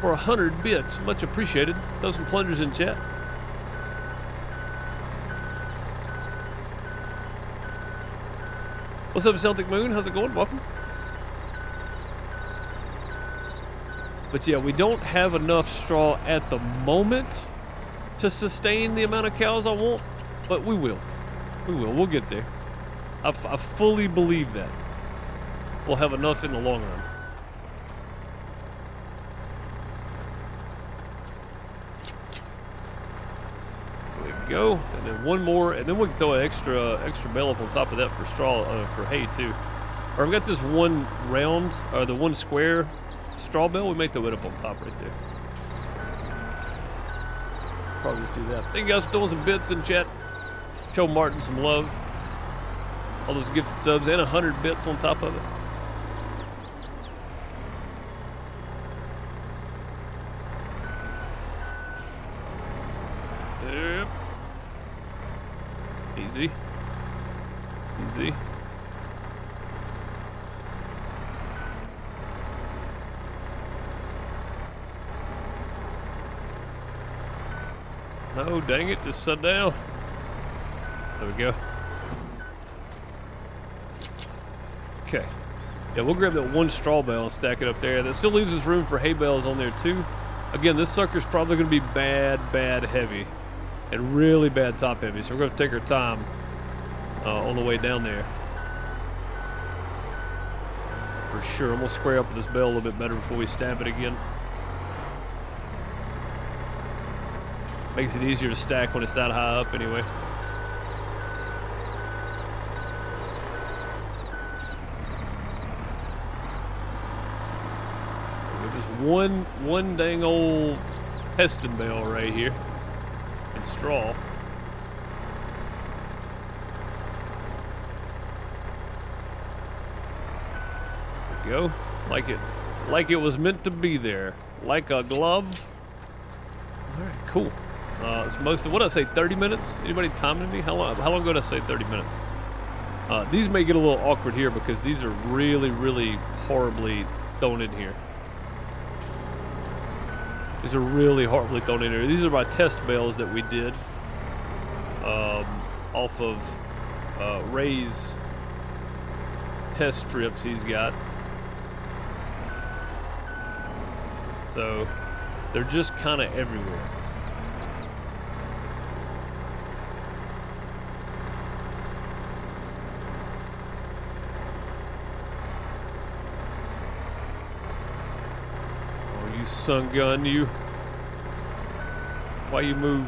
For one hundred bits, much appreciated. Throw some plungers in chat. What's up, Celtic Moon? How's it going? Welcome. But yeah, we don't have enough straw at the moment to sustain the amount of cows I want, but we will. We will. We'll get there. I, f I fully believe that. We'll have enough in the long run. Go, and then one more, and then we can throw an extra extra bale up on top of that for straw, uh, for hay too. Or I've got this one round, or the one square straw bale. We make the wood up on top right there. Probably just do that. Thank you guys for throwing some bits in chat. Show Martin some love. All those gifted subs and one hundred bits on top of it. Easy. Easy. No, dang it, just sit down. There we go. Okay. Yeah, we'll grab that one straw bale and stack it up there. That still leaves us room for hay bales on there too. Again, this sucker's probably gonna be bad, bad heavy. And really bad top heavy, so we're going to take our time uh, on the way down there. For sure, I'm going to square up with this bell a little bit better before we stab it again. Makes it easier to stack when it's that high up anyway. With this one, one dang old Heston bell right here. Straw. There we go. Like it, like it was meant to be there. Like a glove. All right, cool. Uh, it's most of, what did I say, thirty minutes? Anybody timing me? How long, how long ago did I say thirty minutes? Uh, these may get a little awkward here because these are really, really horribly thrown in here. These are really horribly thrown in here. These are my test bales that we did um, off of uh, Ray's test strips he's got. So they're just kind of everywhere. Sun gun, you. Why you move?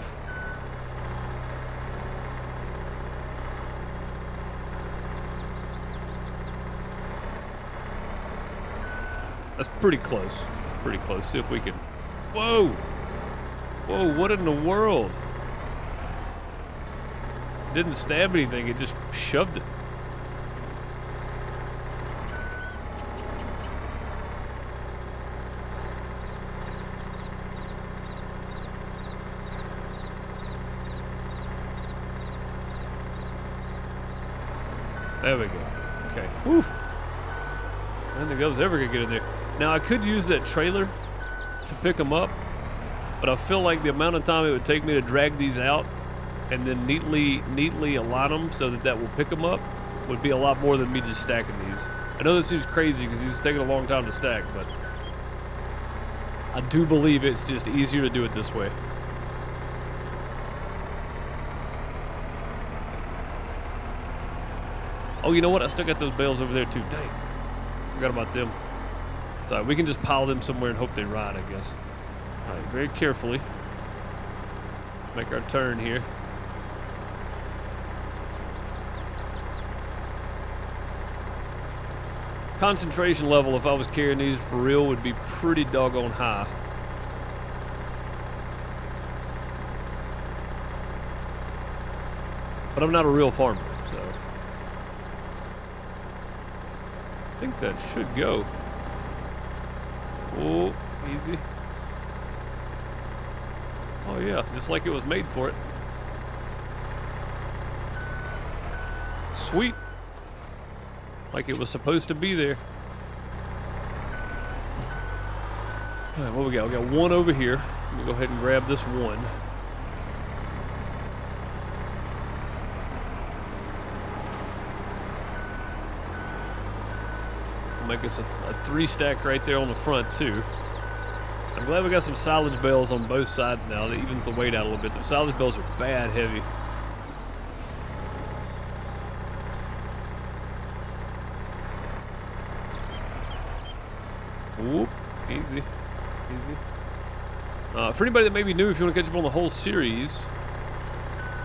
That's pretty close. Pretty close. See if we can. Whoa! Whoa! What in the world? Didn't stab anything. It just shoved it. There we go. Okay. Woof. I didn't think that was ever gonna get in there. Now I could use that trailer to pick them up, but I feel like the amount of time it would take me to drag these out and then neatly, neatly align them so that that will pick them up would be a lot more than me just stacking these. I know this seems crazy because these take a long time to stack, but I do believe it's just easier to do it this way. Oh, you know what? I still got those bales over there too. Dang. Forgot about them. So we can just pile them somewhere and hope they ride, I guess. All right, very carefully. Make our turn here. concentration level, if I was carrying these for real, would be pretty doggone high. But I'm not a real farmer, so I think that should go. Oh, easy. Oh yeah, just like it was made for it. Sweet. Like it was supposed to be there. All right, what we got? We got one over here. Let me go ahead and grab this one. Make us a, a three stack right there on the front too. I'm glad we got some silage bales on both sides now. That evens the weight out a little bit. The silage bales are bad heavy. Whoop, easy, easy. Uh, for anybody that may be new, if you want to catch up on the whole series,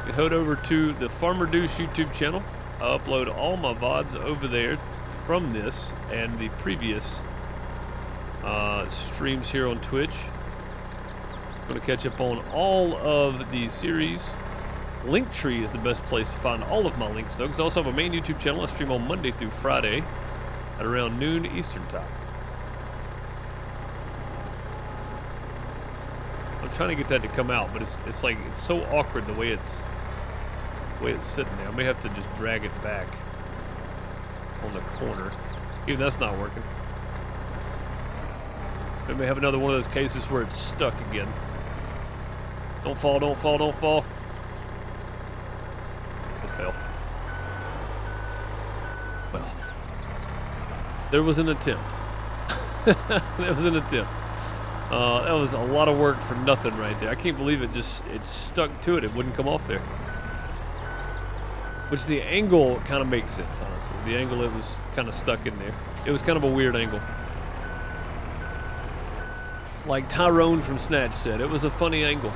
you head over to the Farmer Deuce YouTube channel. I upload all my V O Ds over there from this and the previous uh, streams here on Twitch. I'm going to catch up on all of the series. Linktree is the best place to find all of my links, though, because I also have a main YouTube channel. I stream on Monday through Friday at around noon Eastern time. I'm trying to get that to come out, but it's, it's like it's so awkward the way it's way it's sitting there. I may have to just drag it back on the corner. Even that's not working. We may have another one of those cases where it's stuck again. Don't fall, don't fall, don't fall. It fell. Well, there was an attempt. There was an attempt. Uh, that was a lot of work for nothing right there. I can't believe it just, it stuck to it. It wouldn't come off there. Which the angle kind of makes sense, honestly. The angle it was kind of stuck in there. It was kind of a weird angle. Like Tyrone from Snatch said, it was a funny angle.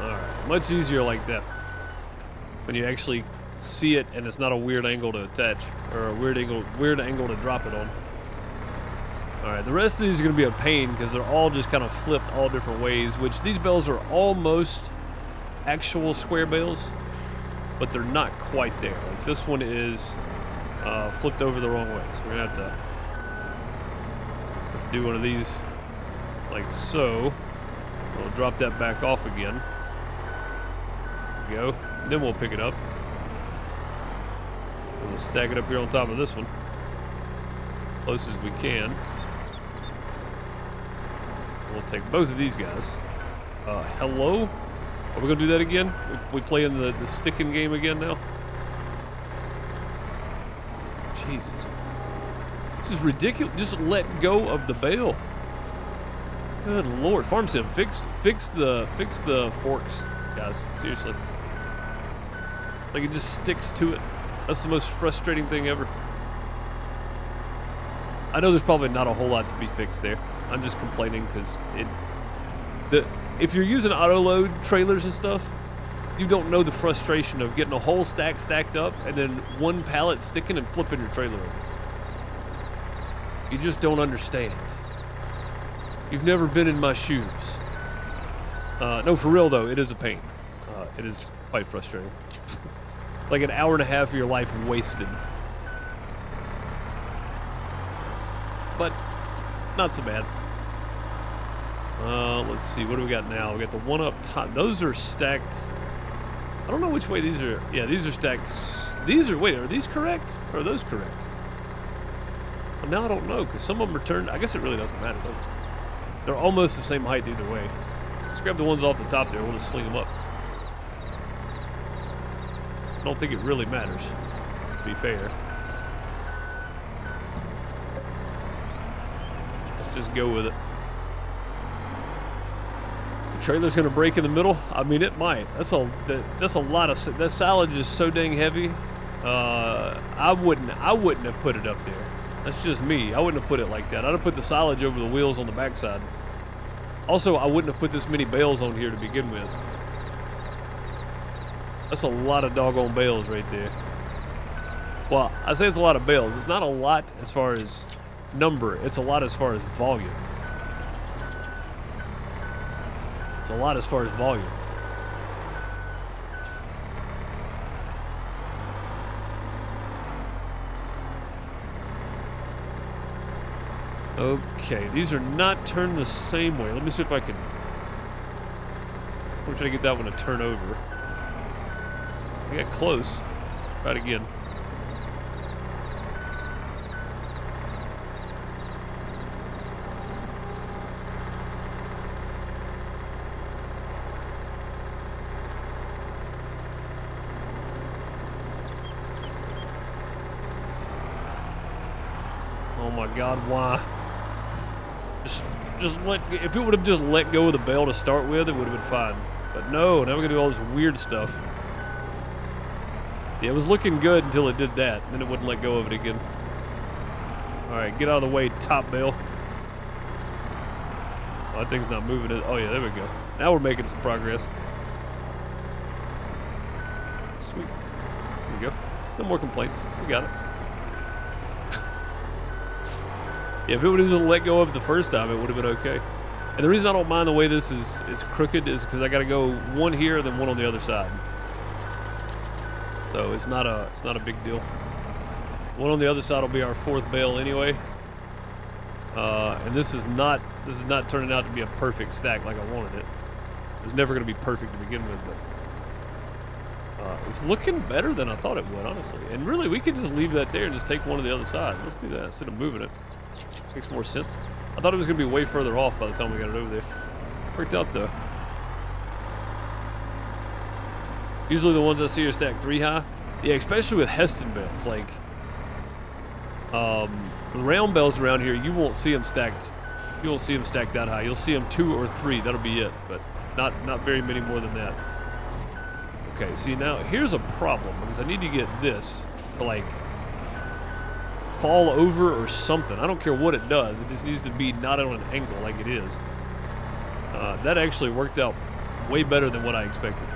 Alright, much easier like that. When you actually see it and it's not a weird angle to attach, or a weird angle, weird angle to drop it on. Alright, the rest of these are going to be a pain because they're all just kind of flipped all different ways, which these bales are almost actual square bales, but they're not quite there. Like this one is uh, flipped over the wrong way, so we're going to have to, have to do one of these like so. We'll drop that back off again. There we go. Then we'll pick it up. And we'll stack it up here on top of this one, close as we can. We'll take both of these guys. Uh, hello? Are we gonna do that again? We, we playing the, the sticking game again now? Jesus. This is ridiculous. Just let go of the bale. Good Lord. Farm Sim, fix, fix, the, fix the forks, guys. Seriously. Like it just sticks to it. That's the most frustrating thing ever. I know there's probably not a whole lot to be fixed there. I'm just complaining because it, the, if you're using auto load trailers and stuff, you don't know the frustration of getting a whole stack stacked up and then one pallet sticking and flipping your trailer over. You just don't understand. You've never been in my shoes. Uh, no, for real though, it is a pain. Uh, it is quite frustrating. It's like an hour and a half of your life wasted. But not so bad. Uh, let's see, what do we got now? We got the one up top. Those are stacked. I don't know which way these are. Yeah, these are stacked. These are, wait, are these correct? Or are those correct? Well, now I don't know, because some of them are turned. I guess it really doesn't matter, does it? They're almost the same height either way. Let's grab the ones off the top there. We'll just sling them up. I don't think it really matters, to be fair. Just go with it. The trailer's gonna break in the middle. I mean, it might. That's a that, that's a lot of that silage is so dang heavy. Uh, I wouldn't I wouldn't have put it up there. That's just me. I wouldn't have put it like that. I'd have put the silage over the wheels on the backside. Also, I wouldn't have put this many bales on here to begin with. That's a lot of doggone bales right there. Well, I say it's a lot of bales. It's not a lot as far as number. It's a lot as far as volume. It's a lot as far as volume. Okay, these are not turned the same way. Let me see if I can... I'm trying to get that one to turn over. I got close. Try it again. Oh my God, why? Just, just let, if it would have just let go of the bale to start with, it would have been fine. But no, now we're gonna do all this weird stuff. Yeah, it was looking good until it did that. Then it wouldn't let go of it again. All right, get out of the way, top bale. Oh, that thing's not moving. Oh yeah, there we go. Now we're making some progress. Sweet. There we go. No more complaints. We got it. Yeah, if it would have just let go of it the first time, it would have been okay. And the reason I don't mind the way this is, is crooked is because I got to go one here, then one on the other side. So it's not a it's not a big deal. One on the other side will be our fourth bale anyway. Uh, and this is not this is not turning out to be a perfect stack like I wanted it. It was never going to be perfect to begin with, but uh, it's looking better than I thought it would, honestly. And really, we could just leave that there and just take one to the other side. Let's do that instead of moving it. Makes more sense. I thought it was going to be way further off by the time we got it over there. Worked out though. Usually the ones I see are stacked three high. Yeah, especially with Heston bales. Like, um, round bales around here, you won't see them stacked. You won't see them stacked that high. You'll see them two or three. That'll be it. But not not very many more than that. Okay. See now, here's a problem because I need to get this to like fall over or something. I don't care what it does. It just needs to be not on an angle like it is. Uh, that actually worked out way better than what I expected.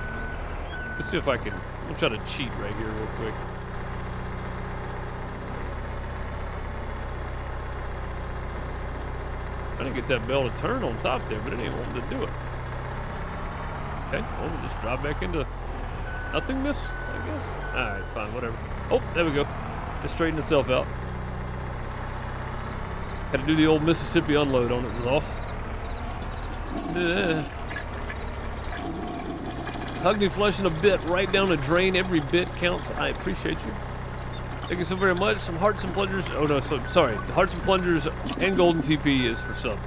Let's see if I can, we'll try to cheat right here real quick. I didn't get that bell to turn on top there, but it ain't wanting to do it. Okay, well, we'll just drive back into nothingness, I guess. All right, fine, whatever. Oh, there we go. It straightened itself out. Had to do the old Mississippi unload on it was all. Ugh. Hugged me flushing a bit, right down the drain. Every bit counts. I appreciate you. Thank you so very much. Some hearts and plungers. Oh, no, so, sorry. Hearts and plungers and golden T P is for sub.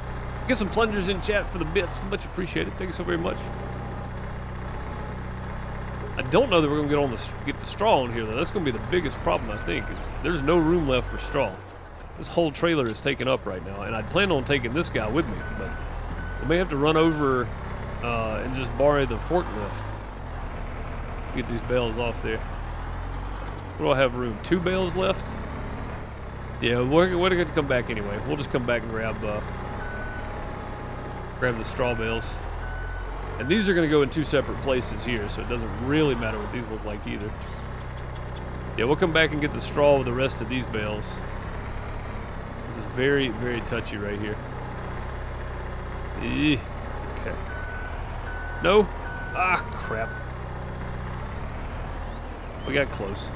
Get some plungers in chat for the bits. Much appreciated. Thank you so very much. I don't know that we're going to get on the, get the straw on here, though. That's going to be the biggest problem, I think. It's, there's no room left for straw. This whole trailer is taken up right now, and I plan on taking this guy with me, but we may have to run over uh, and just borrow the forklift. Get these bales off there. What do I have room? Two bales left? Yeah, we're, we're going to come back anyway. We'll just come back and grab uh, grab the straw bales. And these are going to go in two separate places here, so it doesn't really matter what these look like either. Yeah, we'll come back and get the straw with the rest of these bales. This is very, very touchy right here. Eeh. Okay. No? Ah, crap. We got close.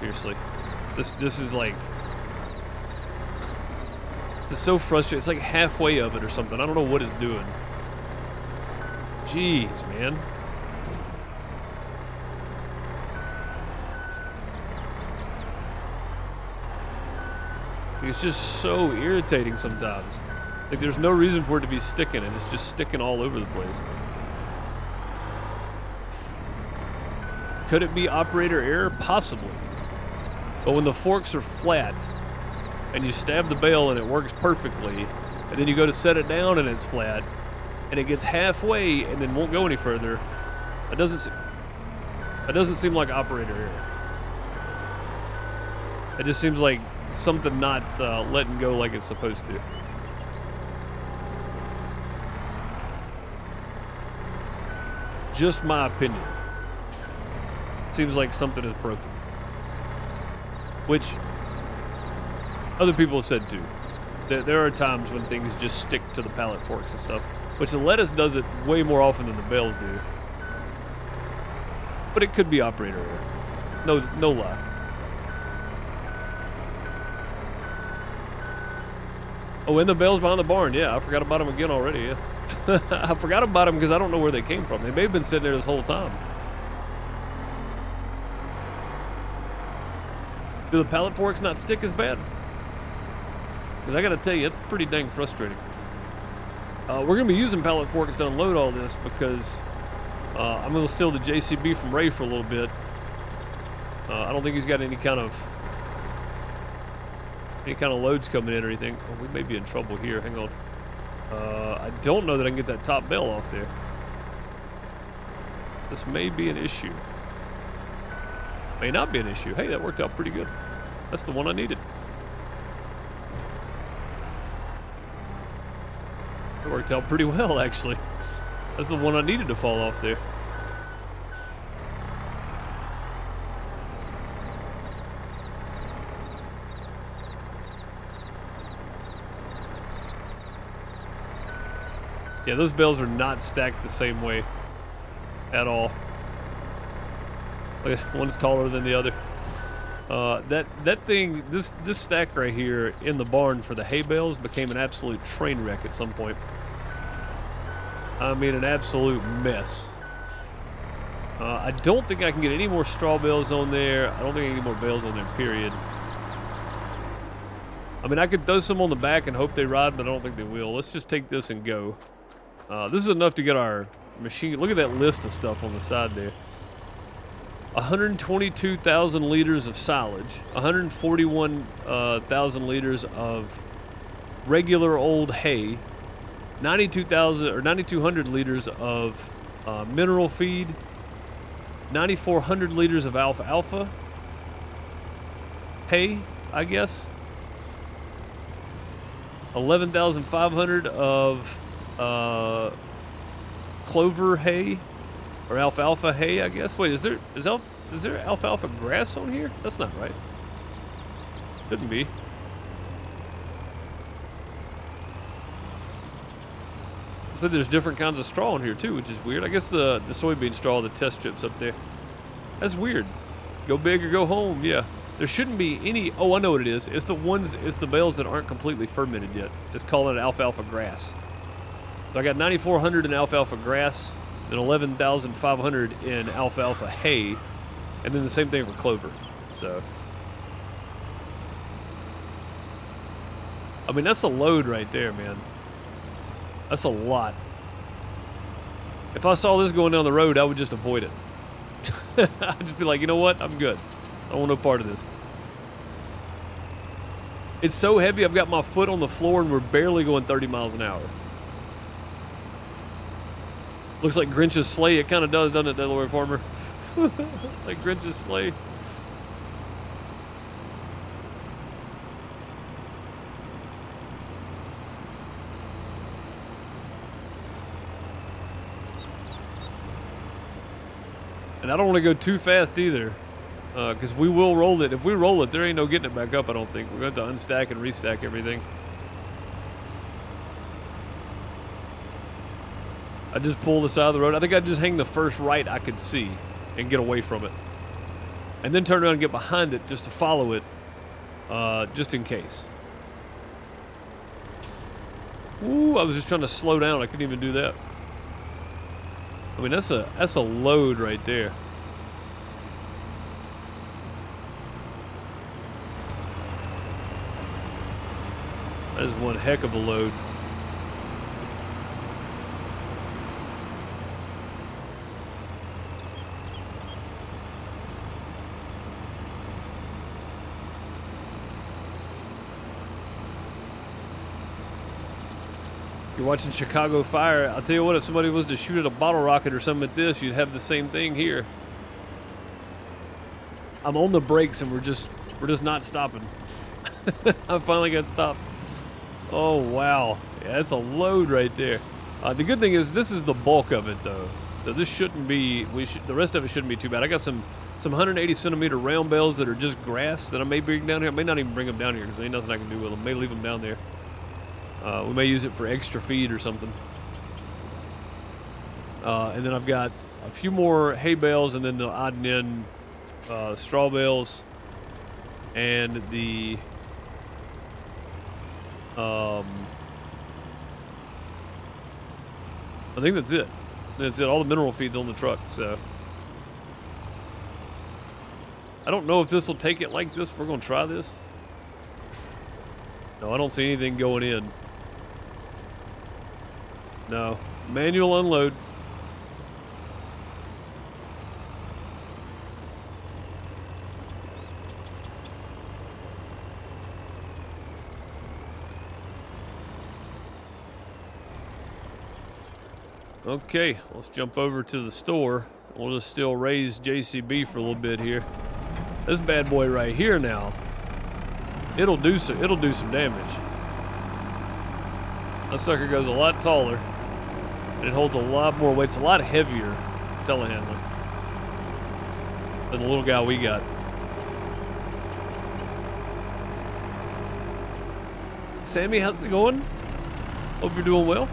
Seriously. This this is like... It's so frustrating. It's like halfway of it or something. I don't know what it's doing. Jeez, man. It's just so irritating sometimes. Like, there's no reason for it to be sticking, and it's just sticking all over the place. Could it be operator error? Possibly. But when the forks are flat and you stab the bale and it works perfectly, and then you go to set it down and it's flat, and it gets halfway and then won't go any further, that doesn't, se that doesn't seem like operator error. It just seems like something not uh, letting go like it's supposed to. Just my opinion. Seems like something is broken. Which other people have said too. That there are times when things just stick to the pallet forks and stuff. Which the lettuce does it way more often than the bales do. But it could be operator error. No, no lie. Oh, and the bales behind the barn. Yeah, I forgot about them again already. Yeah. I forgot about them because I don't know where they came from. They may have been sitting there this whole time. Do the pallet forks not stick as bad? Because I got to tell you, it's pretty dang frustrating. Uh, we're going to be using pallet forks to unload all this because uh, I'm going to steal the J C B from Ray for a little bit. Uh, I don't think he's got any kind of any kind of loads coming in or anything. Oh, we may be in trouble here. Hang on. Uh, I don't know that I can get that top bale off there. This may be an issue. May not be an issue. Hey, that worked out pretty good. That's the one I needed. It worked out pretty well, actually. That's the one I needed to fall off there. Yeah, those bales are not stacked the same way at all. One's taller than the other. Uh, that that thing, this this stack right here in the barn for the hay bales became an absolute train wreck at some point. I mean, an absolute mess. Uh, I don't think I can get any more straw bales on there. I don't think I can get more bales on there, period. I mean, I could throw some on the back and hope they ride, but I don't think they will. Let's just take this and go. Uh, this is enough to get our machine. Look at that list of stuff on the side there. one hundred twenty-two thousand liters of silage, one hundred forty-one thousand uh, liters of regular old hay, ninety-two thousand or ninety-two hundred liters of uh, mineral feed, ninety-four hundred liters of alfalfa hay, I guess, eleven thousand five hundred of Uh, clover hay or alfalfa hay, I guess. Wait, is there is al is there alfalfa grass on here? That's not right. Couldn't be. I said there's different kinds of straw in here too, which is weird. I guess the the soybean straw, the test strips up there. That's weird. Go big or go home. Yeah. There shouldn't be any. Oh, I know what it is. It's the ones. It's the bales that aren't completely fermented yet. It's calling it alfalfa grass. So I got ninety-four hundred in alfalfa grass, then eleven thousand five hundred in alfalfa hay, and then the same thing for clover. So, I mean, that's a load right there, man. That's a lot. If I saw this going down the road, I would just avoid it. I'd just be like, you know what? I'm good. I don't want no part of this. It's so heavy, I've got my foot on the floor, and we're barely going thirty miles an hour. Looks like Grinch's sleigh. It kind of does, doesn't it, Delaware Farmer? Like Grinch's sleigh. And I don't want to go too fast either, because uh, we will roll it. If we roll it, there ain't no getting it back up, I don't think. We're going to have to unstack and restack everything. I just pulled the side of the road. I think I just hang the first right I could see and get away from it. And then turn around and get behind it just to follow it, uh, just in case. Ooh, I was just trying to slow down. I couldn't even do that. I mean, that's a, that's a load right there. That is one heck of a load. You're watching Chicago Fire. I'll tell you what, if somebody was to shoot at a bottle rocket or something at this, you'd have the same thing here. I'm on the brakes and we're just, we're just not stopping. I finally got stopped. Oh, wow. Yeah, that's a load right there. Uh, the good thing is this is the bulk of it, though. So this shouldn't be, we should, the rest of it shouldn't be too bad. I got some, some one hundred eighty centimeter round bales that are just grass that I may bring down here. I may not even bring them down here because there ain't nothing I can do with them. I may leave them down there. Uh, we may use it for extra feed or something. Uh, and then I've got a few more hay bales and then the odd and end uh, straw bales and the... Um, I think that's it. That's it. All the mineral feed's on the truck, so... I don't know if this will take it like this. We're going to try this. No, I don't see anything going in. No. Manual unload. Okay, let's jump over to the store. We'll just still raise J C B for a little bit here. This bad boy right here now, it'll do some, it'll do some damage. That sucker goes a lot taller, and it holds a lot more weight. It's a lot heavier telehandler than the little guy we got. Sammy, how's it going? Hope you're doing well.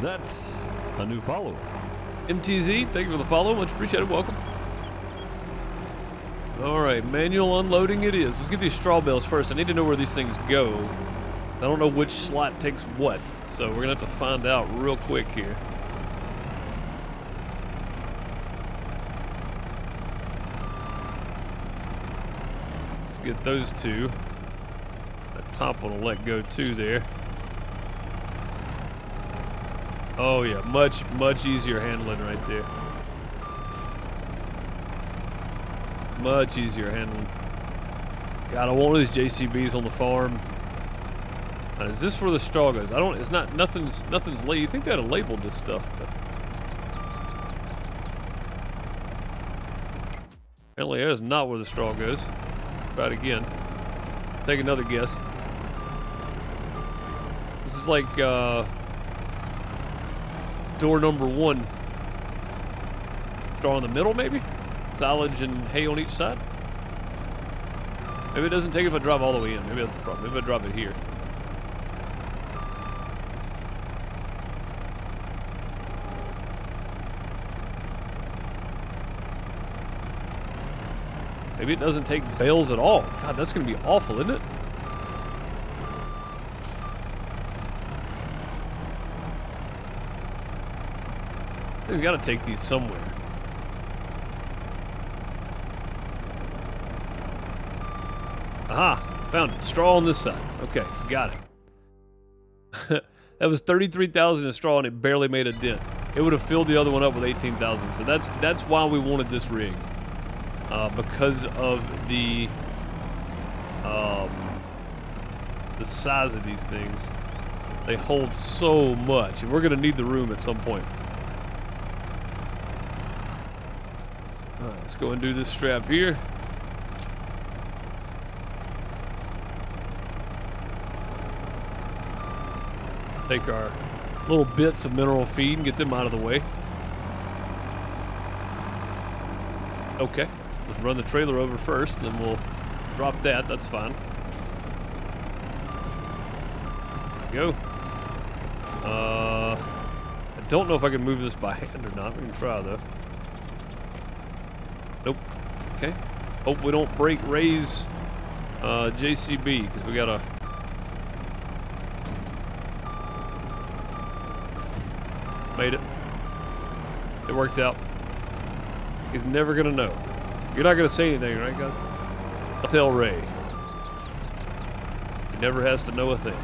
That's a new follower. M T Z, thank you for the follow. Much appreciated. Welcome. All right, manual unloading it is. Let's get these straw bales first. I need to know where these things go. I don't know which slot takes what, so we're going to have to find out real quick here. Let's get those two. That top one will let go too there. Oh yeah, much, much easier handling right there. Much easier handling. God, I want one of these J C Bs on the farm. Now, is this where the straw goes? I don't, it's not, nothing's, nothing's late. You think they'd have labeled this stuff, but apparently that is not where the straw goes. Try it again. Take another guess. This is like, uh, door number one. Straw in the middle, maybe? Silage and hay on each side? Maybe it doesn't take it if I drive all the way in. Maybe that's the problem. Maybe I drop it here. Maybe it doesn't take bales at all. God, that's going to be awful, isn't it? We've got to take these somewhere. Aha! Found it. Straw on this side. Okay, got it. That was thirty-three thousand in straw, and it barely made a dent. It would have filled the other one up with eighteen thousand. So that's that's why we wanted this rig, uh, because of the um, the size of these things. They hold so much, and we're going to need the room at some point. Let's go and do this strap here. Take our little bits of mineral feed and get them out of the way. Okay, let's run the trailer over first, then we'll drop that. That's fine. There we go. Uh, I don't know if I can move this by hand or not. We can try though. Nope. Okay. Hope we don't break Ray's uh, J C B because we got a. Made it. It worked out. He's never gonna know. You're not gonna say anything, right, guys? I'll tell Ray. He never has to know a thing.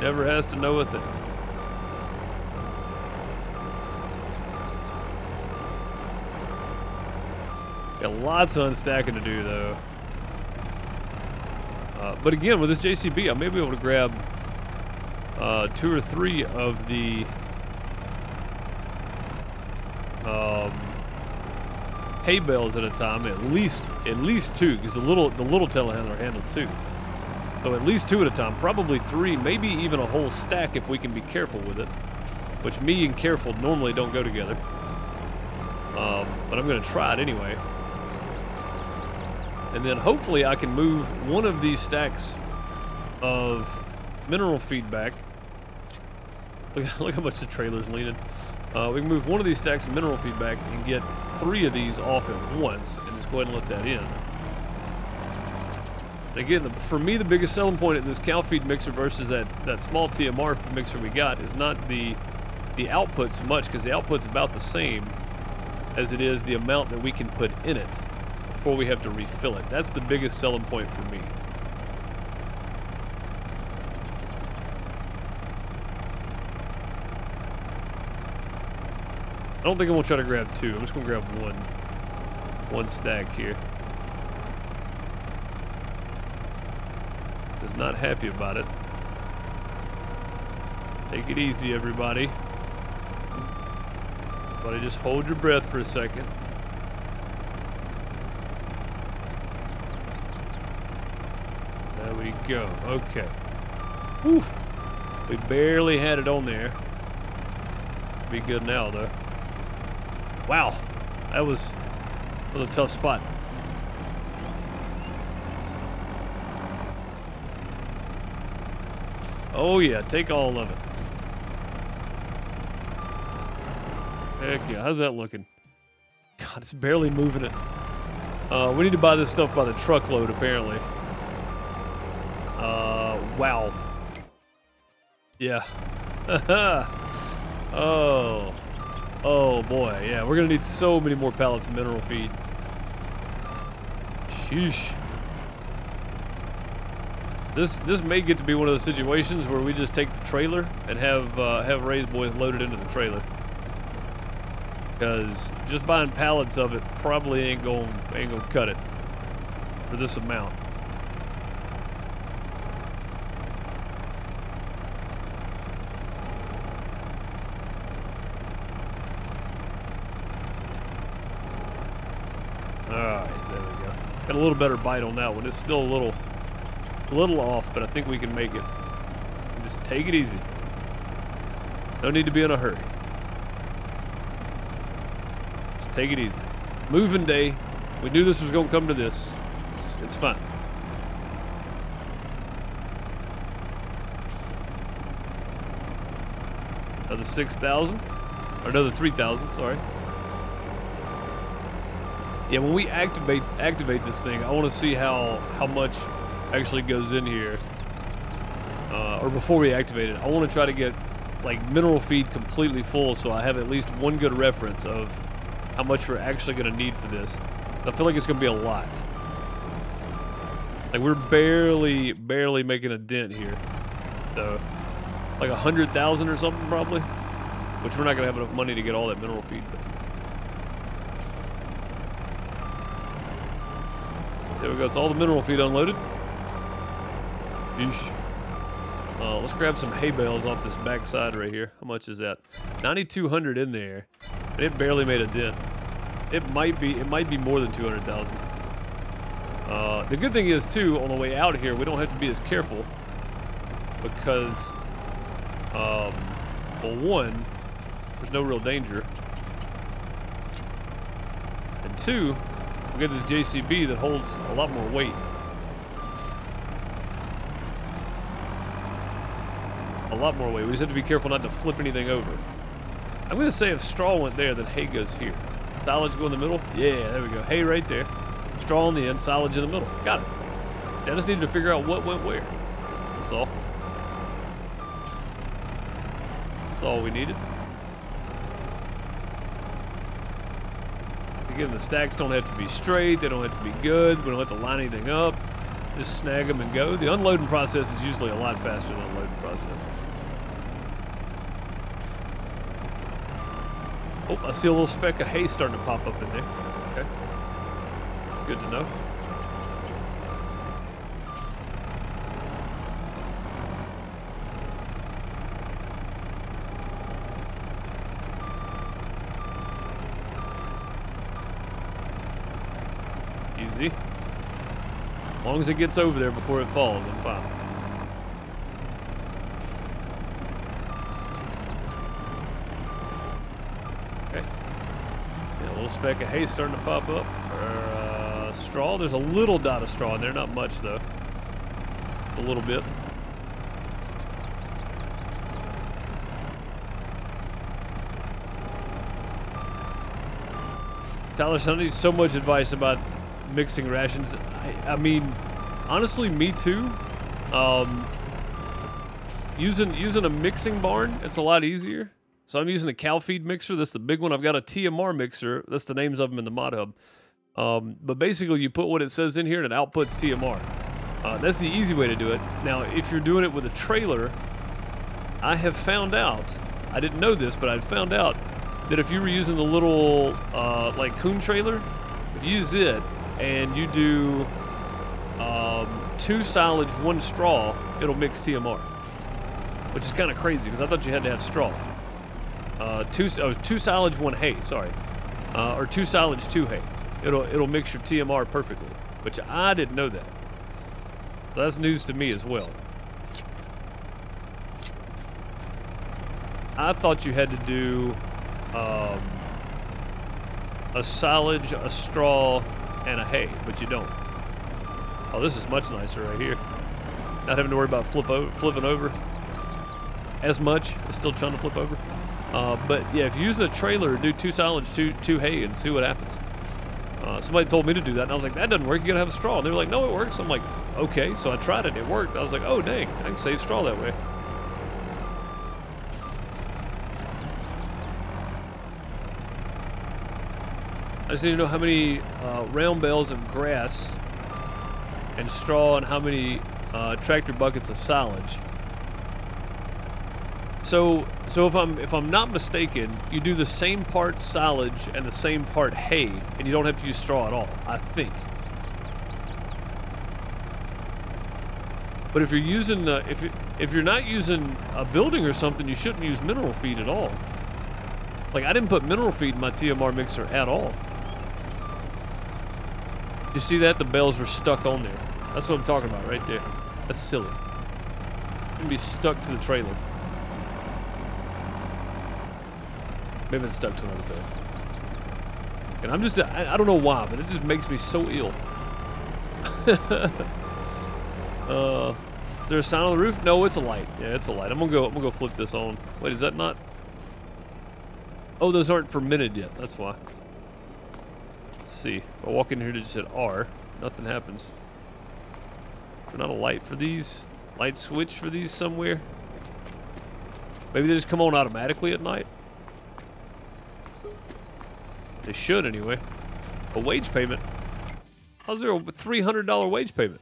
Never has to know a thing. Got lots of unstacking to do, though. Uh, but again, with this J C B, I may be able to grab uh, two or three of the um, hay bales at a time, at least at least two, because the little the little telehandler handled two. So at least two at a time, probably three, maybe even a whole stack if we can be careful with it, which me and careful normally don't go together. Um, but I'm going to try it anyway. And then hopefully I can move one of these stacks of mineral feedback. Look, look how much the trailer's leaning. Uh, we can move one of these stacks of mineral feedback and get three of these off at once and just go ahead and let that in. Again, for me, the biggest selling point in this cow feed mixer versus that, that small T M R mixer we got is not the, the output so much, because the output's about the same as it is the amount that we can put in it before we have to refill it. That's the biggest selling point for me. I don't think I'm going to try to grab two. I'm just going to grab one, one stack here. Is not happy about it. Take it easy, everybody. Everybody just hold your breath for a second. There we go. Okay. Whew. We barely had it on there. Be good now, though. Wow. That was, that was a tough spot. Oh yeah, take all of it. Heck yeah, how's that looking? God, it's barely moving it. Uh, we need to buy this stuff by the truckload, apparently. Uh, wow. Yeah. Oh. Oh boy, yeah, we're gonna need so many more pallets of mineral feed. Sheesh. This this may get to be one of those situations where we just take the trailer and have uh, have Ray's boys loaded into the trailer, because just buying pallets of it probably ain't gonna ain't gonna cut it for this amount. All right, there we go. Got a little better bite on that one. It's still a little. A little off, but I think we can make it. Just take it easy. No need to be in a hurry. Just take it easy. Moving day. We knew this was going to come to this. It's fine. Another six thousand. Or another three thousand, sorry. Yeah, when we activate activate this thing, I want to see how, how much actually goes in here, uh, or before we activate it. I want to try to get like mineral feed completely full, so I have at least one good reference of how much we're actually going to need for this. I feel like it's going to be a lot. Like we're barely, barely making a dent here. So like a hundred thousand or something probably, which we're not going to have enough money to get all that mineral feed. But there we go. It's all the mineral feed unloaded. Uh, let's grab some hay bales off this backside right here. How much is that? ninety-two hundred in there. And it barely made a dent. It might be. It might be more than two hundred thousand. Uh, the good thing is too, on the way out here, we don't have to be as careful because, um, well, one, there's no real danger, and two, we get this J C B that holds a lot more weight. A lot more weight. We just have to be careful not to flip anything over. I'm gonna say if straw went there, then hay goes here. Silage go in the middle? Yeah, there we go. Hay right there. Straw on the end, silage in the middle. Got it. Now I just needed to figure out what went where. That's all. That's all we needed. Again, the stacks don't have to be straight. They don't have to be good. We don't have to line anything up. Just snag them and go. The unloading process is usually a lot faster than the loading process. Oh, I see a little speck of hay starting to pop up in there. Okay. It's good to know. Easy. As long as it gets over there before it falls, I'm fine. Okay. Yeah, a little speck of hay starting to pop up. Or, uh, straw. There's a little dot of straw in there. Not much, though. A little bit. Tyler Sunday, so much advice about mixing rations. I, I mean, honestly, me too. Um, using using a mixing barn, it's a lot easier. So I'm using a cow feed mixer. That's the big one. I've got a T M R mixer. That's the names of them in the mod hub. Um, but basically, you put what it says in here, and it outputs T M R. Uh, that's the easy way to do it. Now, if you're doing it with a trailer, I have found out. I didn't know this, but I found out. That if you were using the little uh, like Kuhn trailer, if you use it and you do um, two silage, one straw, it'll mix T M R, which is kind of crazy because I thought you had to have straw. Uh, two, oh, two silage, one hay, sorry, uh, or two silage, two hay. It'll it'll mix your T M R perfectly, which I didn't know that. So that's news to me as well. I thought you had to do. Um, a silage, a straw, and a hay, but you don't. Oh, this is much nicer right here. Not having to worry about flip over, flipping over as much. It's still trying to flip over. Uh, but yeah, if you use the trailer, do two silage, two, two hay, and see what happens. Uh, somebody told me to do that, and I was like, that doesn't work. You gotta have a straw. And they were like, no, it works. I'm like, okay. So I tried it. It worked. I was like, oh, dang. I can save straw that way. I just need to know how many uh, round bales of grass and straw and how many uh, tractor buckets of silage. So, so if I'm if I'm not mistaken, you do the same part silage and the same part hay, and you don't have to use straw at all, I think. But if you're using the, if if you're not using a building or something, you shouldn't use mineral feed at all. Like I didn't put mineral feed in my T M R mixer at all. You see that? The bales were stuck on there. That's what I'm talking about right there. That's silly. It's gonna be stuck to the trailer. Maybe it's stuck to another thing. And I'm just, I, I don't know why, but it just makes me so ill. uh, is there a sign on the roof? No, it's a light. Yeah, it's a light. I'm gonna go, I'm gonna go flip this on. Wait, is that not? Oh, those aren't fermented yet. That's why. Let's see. If I walk in here to just hit R, nothing happens. Is there not a light for these? Light switch for these somewhere? Maybe they just come on automatically at night? They should anyway. A wage payment? How's there a three hundred dollar wage payment?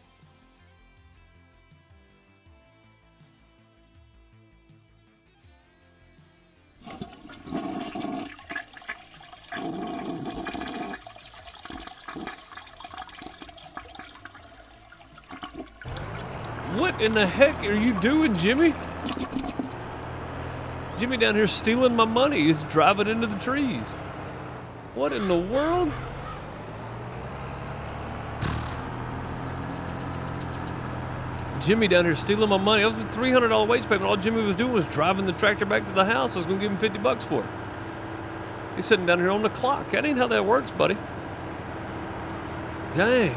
What in the heck are you doing, Jimmy? Jimmy down here stealing my money. He's driving into the trees. What in the world? Jimmy down here stealing my money. I was with three hundred dollar wage payment. All Jimmy was doing was driving the tractor back to the house. I was going to give him fifty bucks for it. He's sitting down here on the clock. That ain't how that works, buddy. Dang.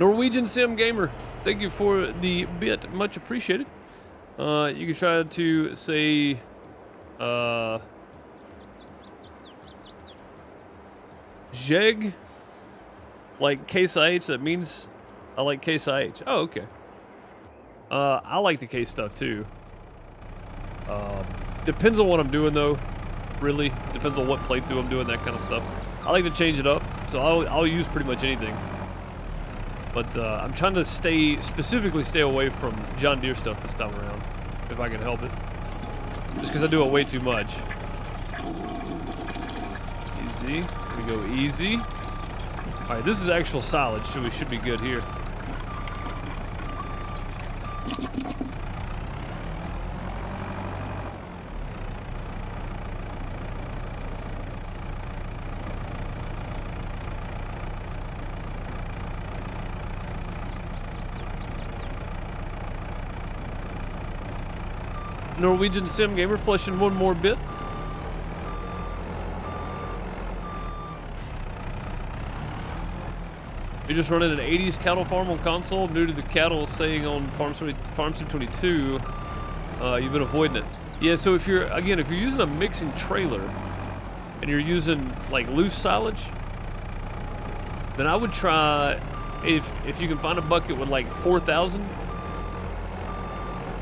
Norwegian Sim Gamer, thank you for the bit, much appreciated. Uh, you can try to say, uh, Jeg, like Case I H, that means I like Case I H. Oh, okay. Uh, I like the Case stuff too. Um, depends on what I'm doing though, really. Depends on what playthrough I'm doing, that kind of stuff. I like to change it up, so I'll, I'll use pretty much anything. But uh, I'm trying to stay, specifically stay away from John Deere stuff this time around, if I can help it. Just because I do it way too much. Easy, we go easy. All right, this is actual silage, so we should be good here. Norwegian Sim Gamer fleshing one more bit. You're just running an eighties cattle farm on console. I'm new to the cattle saying on Farm Sim twenty-two. Uh, you've been avoiding it. Yeah, so if you're, again, if you're using a mixing trailer and you're using like loose silage, then I would try, if if you can find a bucket with like four thousand,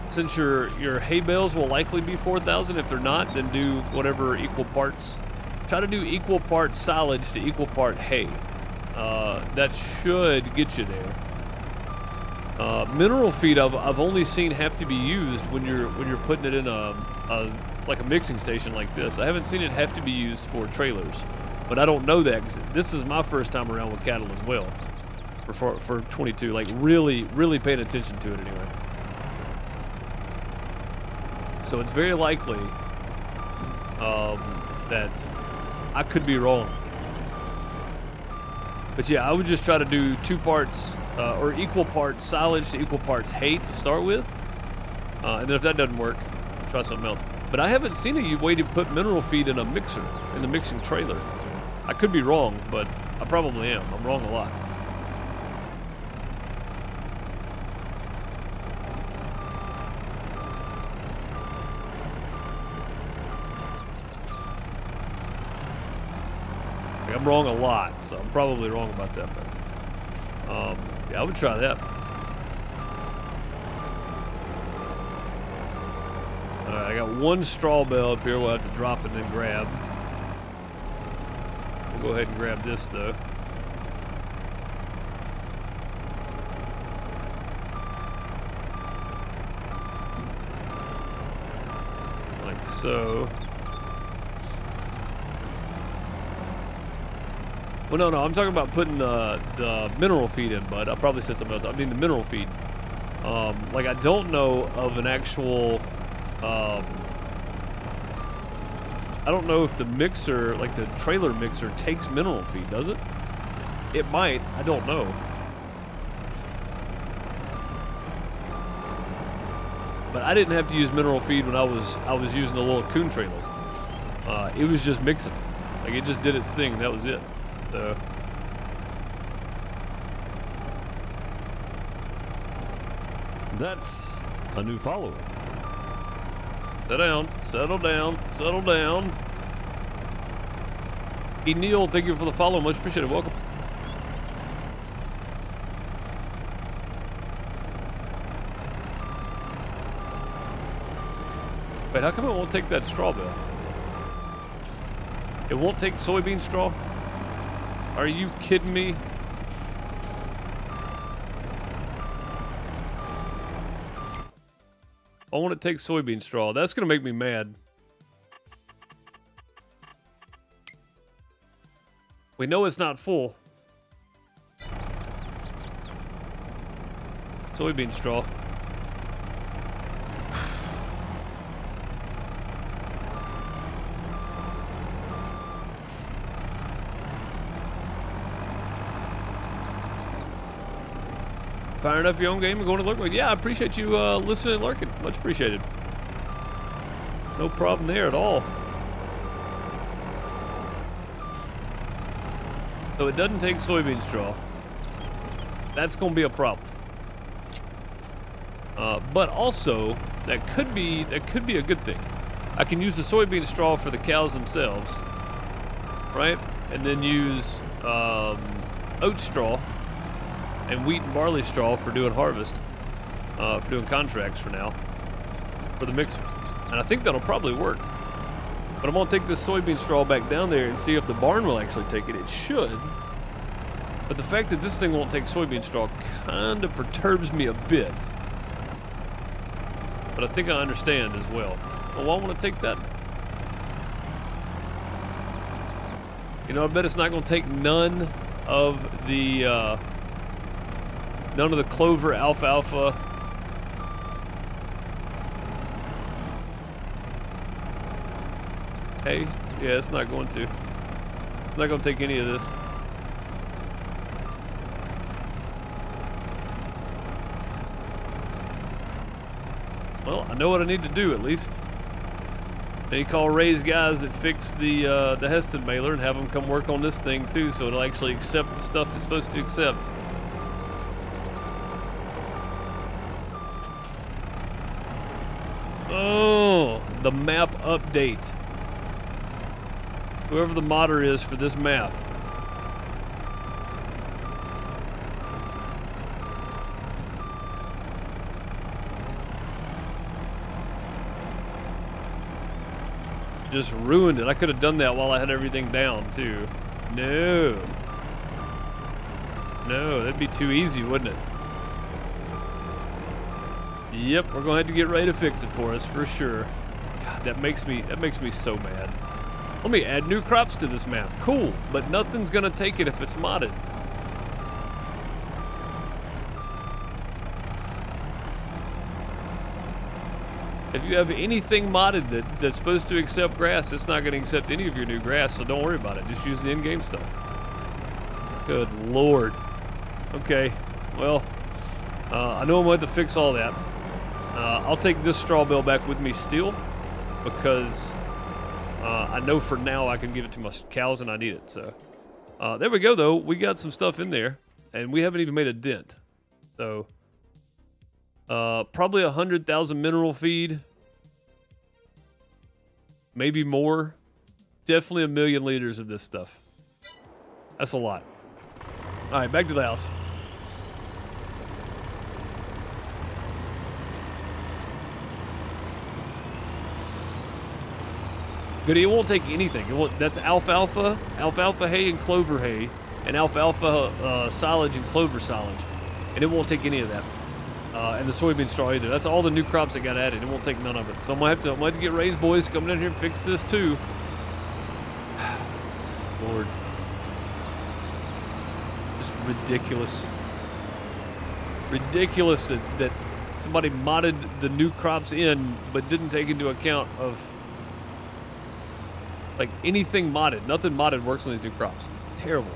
since your your hay bales will likely be four thousand. If they're not, then do whatever equal parts. Try to do equal part silage to equal part hay. Uh, that should get you there. Uh, mineral feed I've, I've only seen have to be used when you're when you're putting it in a, a like a mixing station like this. I haven't seen it have to be used for trailers, but I don't know that because this is my first time around with cattle as well for for twenty-two. Like really really paying attention to it anyway. So it's very likely um, that I could be wrong. But yeah, I would just try to do two parts uh, or equal parts silage to equal parts hay to start with. Uh, and then if that doesn't work, try something else. But I haven't seen a way to put mineral feed in a mixer, in the mixing trailer. I could be wrong, but I probably am. I'm wrong a lot. I'm wrong a lot, so I'm probably wrong about that, but um, yeah, I would try that. All right, I got one straw bale up here. We'll have to drop it and then grab. We'll go ahead and grab this, though. Like so. Well, no, no, I'm talking about putting the, the mineral feed in, bud. I probably said something else. I mean the mineral feed. Um, like, I don't know of an actual... Um, I don't know if the mixer, like the trailer mixer, takes mineral feed, does it? It might. I don't know. But I didn't have to use mineral feed when I was, I was using the little Kuhn trailer. Uh, it was just mixing. Like, it just did its thing. That was it. So that's a new follower. Sit down, settle down, settle down. E. Neil, thank you for the follow. Much appreciated. Welcome. Wait, how come it won't take that straw bill? It won't take soybean straw? Are you kidding me? I want to take soybean straw. That's going to make me mad. We know it's not full. Soybean straw. Firing up your own game and going to lurk with. Yeah, I appreciate you uh, listening and lurking. Much appreciated. No problem there at all. So it doesn't take soybean straw. That's going to be a problem. Uh, but also, that could be that could be a good thing. I can use the soybean straw for the cows themselves, right? And then use um, oat straw and wheat and barley straw for doing harvest, uh, for doing contracts for now, for the mixer. And I think that'll probably work. But I'm gonna take this soybean straw back down there and see if the barn will actually take it. It should. But the fact that this thing won't take soybean straw kind of perturbs me a bit. But I think I understand as well. Well, I want to take that. You know, I bet it's not gonna take none of the, uh, none of the clover, alfalfa. Hey, yeah, it's not going to. It's not going to take any of this. Well, I know what I need to do, at least. Then you call Ray's guys that fix the uh, the Heston mailer and have them come work on this thing too, so it'll actually accept the stuff it's supposed to accept. Oh, the map update. Whoever the modder is for this map. Just ruined it. I could have done that while I had everything down, too. No. No, that'd be too easy, wouldn't it? Yep, we're gonna have to get Ray to fix it for us, for sure. God, that makes me, that makes me so mad. Let me add new crops to this map. Cool, but nothing's gonna take it if it's modded. If you have anything modded that, that's supposed to accept grass, it's not going to accept any of your new grass, so don't worry about it. Just use the in-game stuff. Good Lord. Okay, well, uh, I know I'm going to have to fix all that. Uh, I'll take this straw bale back with me still, because uh, I know for now I can give it to my cows and I need it. So uh, there we go, though. We got some stuff in there, and we haven't even made a dent. So... Uh, probably a hundred thousand mineral feed, maybe more. Definitely a million liters of this stuff. That's a lot. All right, back to the house. Good, it won't take anything. It won't, that's alfalfa, alfalfa hay and clover hay, and alfalfa uh, silage and clover silage, and it won't take any of that. Uh, and the soybean straw either. That's all the new crops that got added. It won't take none of it. So I'm gonna have to, I'm gonna have to get Ray's boys coming in here and fix this too. Lord. Just ridiculous. Ridiculous that, that somebody modded the new crops in, but didn't take into account of like anything modded. Nothing modded works on these new crops. Terrible.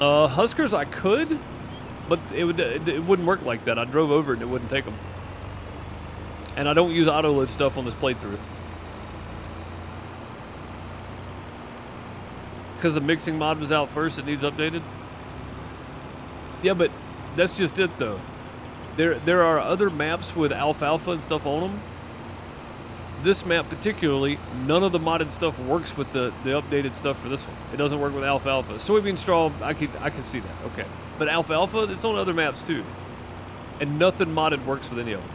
Uh, Huskers, I could, but it would it, it wouldn't work like that. I drove over it and it wouldn't take them. And I don't use auto load stuff on this playthrough because the mixing mod was out first. It needs updated. Yeah, but that's just it though. There there are other maps with alfalfa and stuff on them. This map particularly, none of the modded stuff works with the, the updated stuff for this one. It doesn't work with alfalfa. Soybean straw, I can, I can see that, okay. But alfalfa, it's on other maps too. And nothing modded works with any of them.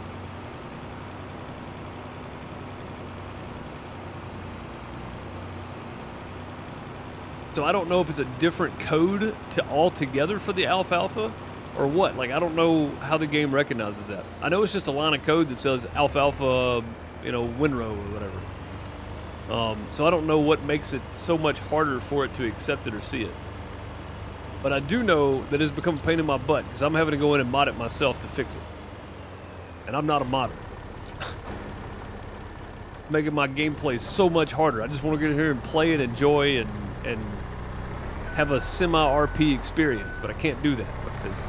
So I don't know if it's a different code to altogether for the alfalfa or what. Like, I don't know how the game recognizes that. I know it's just a line of code that says alfalfa, you know, windrow or whatever. Um, so I don't know what makes it so much harder for it to accept it or see it. But I do know that it's become a pain in my butt because I'm having to go in and mod it myself to fix it. And I'm not a modder. Making my gameplay so much harder. I just want to get in here and play and enjoy and, and have a semi-R P experience, but I can't do that because...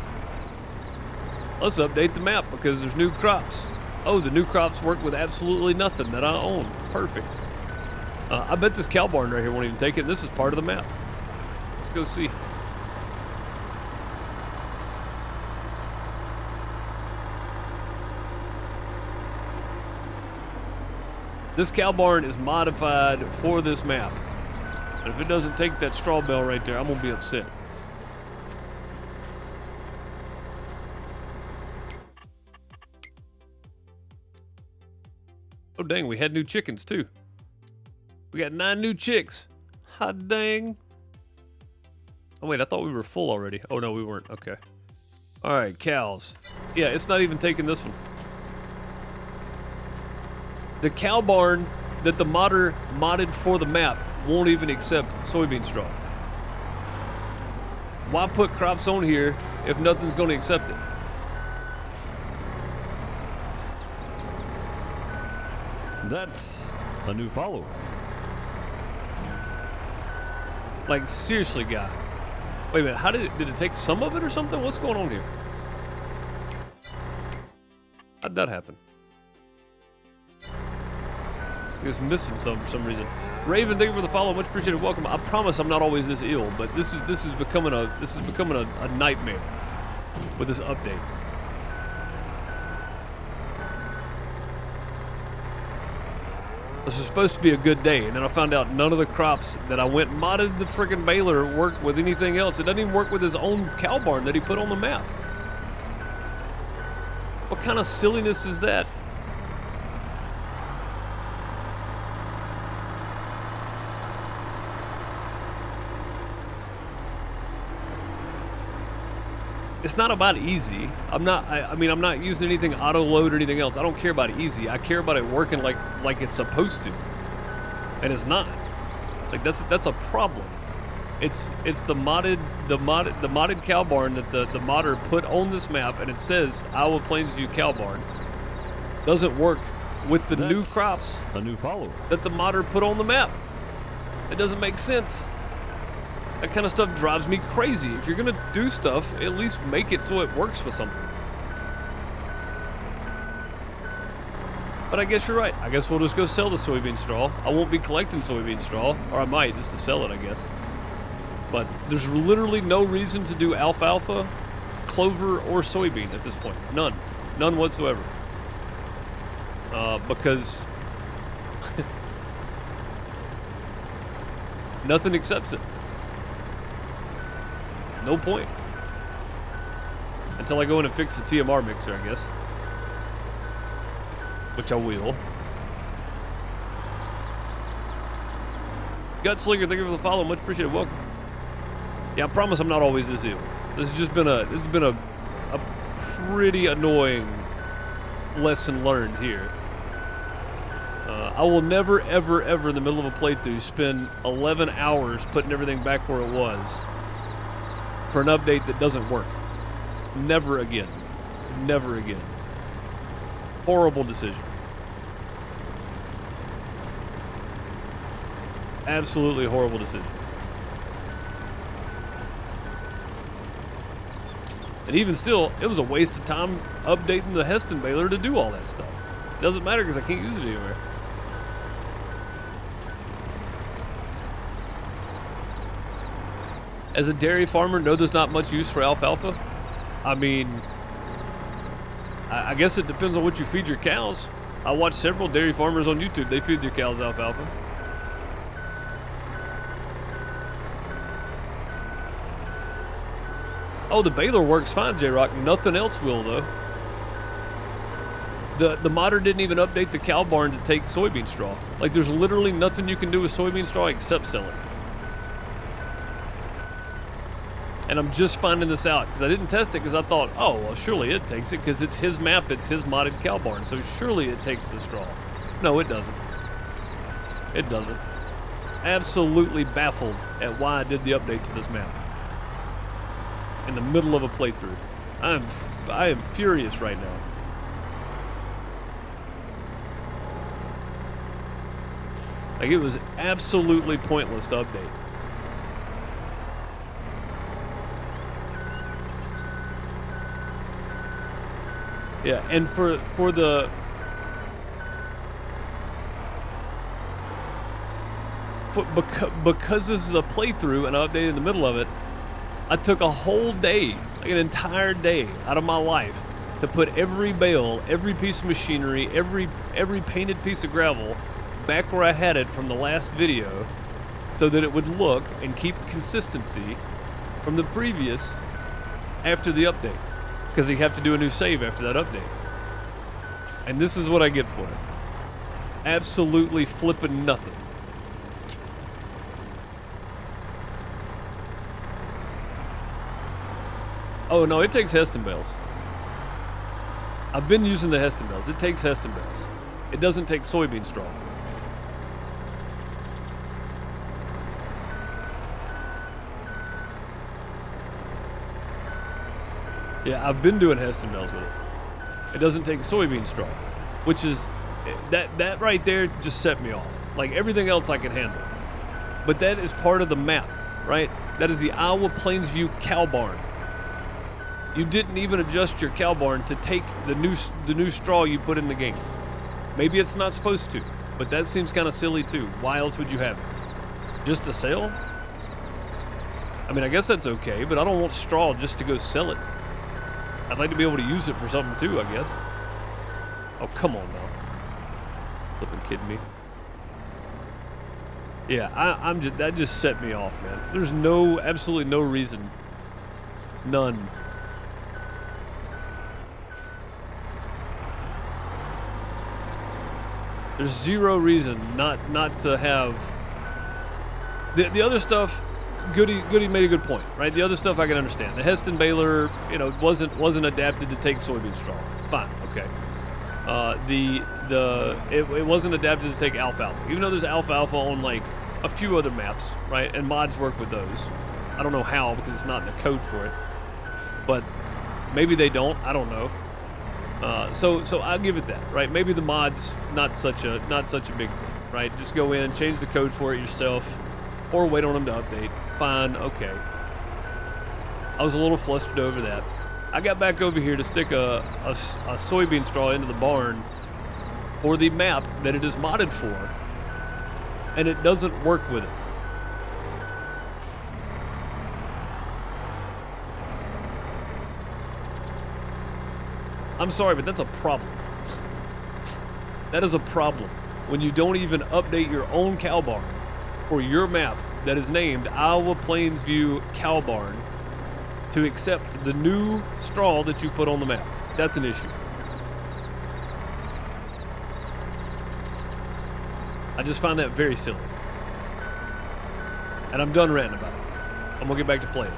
Let's update the map because there's new crops. Oh, the new crops work with absolutely nothing that I own. Perfect. Uh, I bet this cow barn right here won't even take it. This is part of the map. Let's go see. This cow barn is modified for this map. And if it doesn't take that straw bale right there, I'm gonna be upset. Oh, dang, we had new chickens, too. We got nine new chicks. Hot dang. Oh, wait, I thought we were full already. Oh, no, we weren't. Okay. All right, cows. Yeah, it's not even taking this one. The cow barn that the modder modded for the map won't even accept soybean straw. Why put crops on here if nothing's going to accept it? That's a new follower. Like, seriously, guy. Wait a minute, how did it, did it take some of it or something? What's going on here? How'd that happen? It's missing some for some reason. Raven, thank you for the follow. Much appreciated. Welcome. I promise I'm not always this ill, but this is this is becoming a this is becoming a, a nightmare with this update. This was supposed to be a good day, and then I found out none of the crops that I went modded the freaking baler worked with anything else. It doesn't even work with his own cow barn that he put on the map. What kind of silliness is that? It's not about easy. I'm not, I, I mean, I'm not using anything auto load or anything else. I don't care about easy. I care about it working like, like it's supposed to. And it's not. Like that's, that's a problem. It's, it's the modded, the modded, the modded cow barn that the, the modder put on this map, and it says Iowa Plains View cow barn. Doesn't work with the that's new crops. A new follower. That the modder put on the map. It doesn't make sense. That kind of stuff drives me crazy. If you're gonna do stuff, at least make it so it works for something. But I guess you're right. I guess we'll just go sell the soybean straw. I won't be collecting soybean straw, or I might just to sell it, I guess. But there's literally no reason to do alfalfa, clover, or soybean at this point. None. None whatsoever. Uh, because nothing accepts it. No point. Until I go in and fix the T M R mixer, I guess. Which I will. Gutslinger, thank you for the follow. Much appreciated. Welcome. Yeah, I promise I'm not always this ill. This has just been a this has been a a pretty annoying lesson learned here. Uh, I will never, ever, ever in the middle of a playthrough spend eleven hours putting everything back where it was. For an update that doesn't work. Never again. Never again. Horrible decision. Absolutely horrible decision. And even still, it was a waste of time updating the Heston baler to do all that stuff. It doesn't matter because I can't use it anywhere. As a dairy farmer, no, there's not much use for alfalfa. I mean, I guess it depends on what you feed your cows. I watch several dairy farmers on YouTube. They feed their cows alfalfa. Oh, the baler works fine, J-Rock. Nothing else will, though. The, the modder didn't even update the cow barn to take soybean straw. Like, there's literally nothing you can do with soybean straw except sell it. And I'm just finding this out because I didn't test it because I thought, oh, well, surely it takes it because it's his map, it's his modded cow barn, so surely it takes the straw. No, it doesn't. It doesn't. Absolutely baffled at why I did the update to this map in the middle of a playthrough. I am, I am furious right now. Like, it was absolutely pointless to update. Yeah, and for for the for, because, because this is a playthrough and I updated in the middle of it, I took a whole day, like an entire day out of my life to put every bale, every piece of machinery, every every painted piece of gravel back where I had it from the last video so that it would look and keep consistency from the previous after the update. Because you have to do a new save after that update. And this is what I get for it. Absolutely flipping nothing. Oh no, it takes Heston bales. I've been using the Heston bales. It takes Heston bales. It doesn't take soybean straw. Yeah, I've been doing Heston bales with it. It doesn't take soybean straw, which is, that that right there just set me off. Like, everything else I can handle. But that is part of the map. right? That is the Iowa Plains View cow barn. You didn't even adjust your cow barn to take the new the new straw you put in the game. Maybe it's not supposed to, but that seems kind of silly too. Why else would you have it? Just to sell? I mean, I guess that's okay, but I don't want straw just to go sell it. I'd like to be able to use it for something too, I guess. Oh, come on now. Flipping kidding me. Yeah, I, I'm just, that just set me off, man. There's no, absolutely no reason. None. There's zero reason not not to have. The, the other stuff, Goody, Goody made a good point, right? The other stuff I can understand. The Heston baler, you know, wasn't wasn't adapted to take soybean straw. Fine, okay. Uh, the the it, it wasn't adapted to take alfalfa, even though there's alfalfa on like a few other maps, right? And mods work with those. I don't know how because it's not in the code for it, but maybe they don't. I don't know. Uh, so so I'll give it that, right? Maybe the mods not such a not such a big thing, right? Just go in, change the code for it yourself, or wait on them to update. Fine, okay. I was a little flustered over that. I got back over here to stick a, a, a soybean straw into the barn or the map that it is modded for, and it doesn't work with it. I'm sorry, but that's a problem. That is a problem when you don't even update your own cow barn or your map that is named Iowa Plains View Cow Barn to accept the new straw that you put on the map. That's an issue. I just find that very silly. And I'm done ranting about it. I'm gonna get back to playing.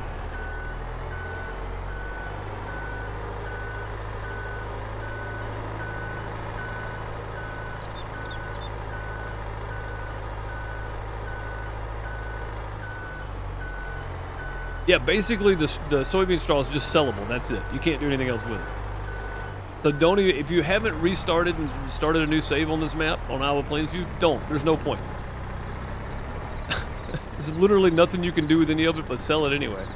Yeah, basically the, the soybean straw is just sellable. That's it. You can't do anything else with it. So don't even, if you haven't restarted and started a new save on this map, on Iowa Plains View, don't. There's no point. There's literally nothing you can do with any of it but sell it anyway.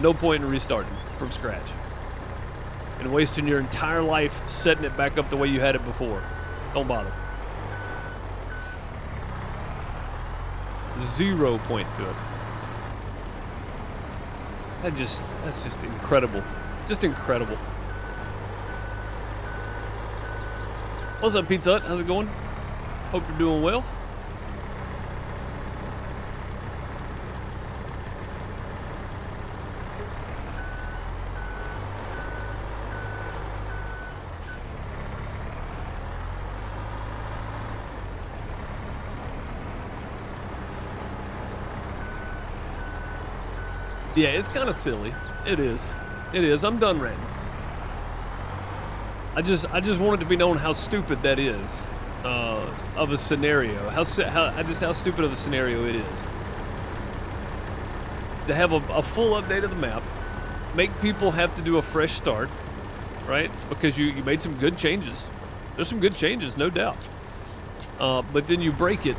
No point in restarting from scratch. And wasting your entire life setting it back up the way you had it before. Don't bother. Zero point to it. That just, that's just incredible. Just incredible. What's up, Pizza Hut? How's it going? Hope you're doing well. Yeah, it's kind of silly. It is. It is. I'm done ranting. I just, I just wanted to be known how stupid that is, uh, of a scenario. How, how, just how stupid of a scenario it is. To have a, a full update of the map, make people have to do a fresh start, right? Because you, you made some good changes. There's some good changes, no doubt. Uh, but then you break it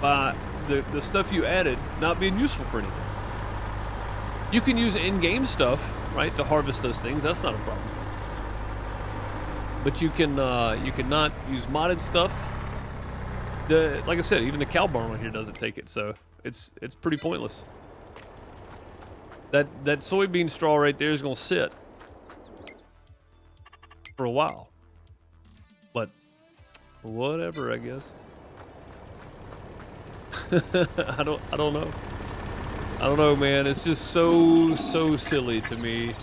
by the, the stuff you added not being useful for anything. You can use in-game stuff, right, to harvest those things. That's not a problem. But you can uh, you cannot use modded stuff. The, like I said, even the cow barn one here doesn't take it, so it's it's pretty pointless. That that soybean straw right there is gonna sit for a while. But whatever, I guess. I don't I don't know. I don't know, man. It's just so, so silly to me.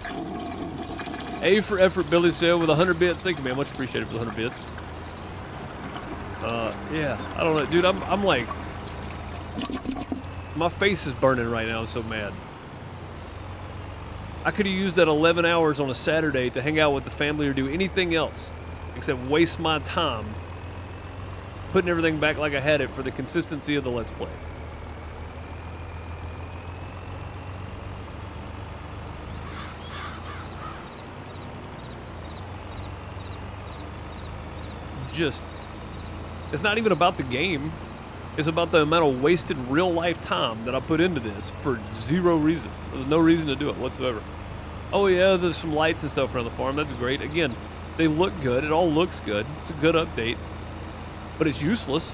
A for effort, Billy Sale with one hundred bits. Thank you, man. Much appreciated for the one hundred bits. Uh, yeah, I don't know. Dude, I'm, I'm like... My face is burning right now. I'm so mad. I could have used that eleven hours on a Saturday to hang out with the family or do anything else except waste my time putting everything back like I had it for the consistency of the Let's Play. Just, it's not even about the game. is about the amount of wasted real-life time that I put into this for zero reason. There's no reason to do it whatsoever. Oh yeah, there's some lights and stuff around the farm. That's great. Again, they look good. It all looks good. It's a good update, but it's useless.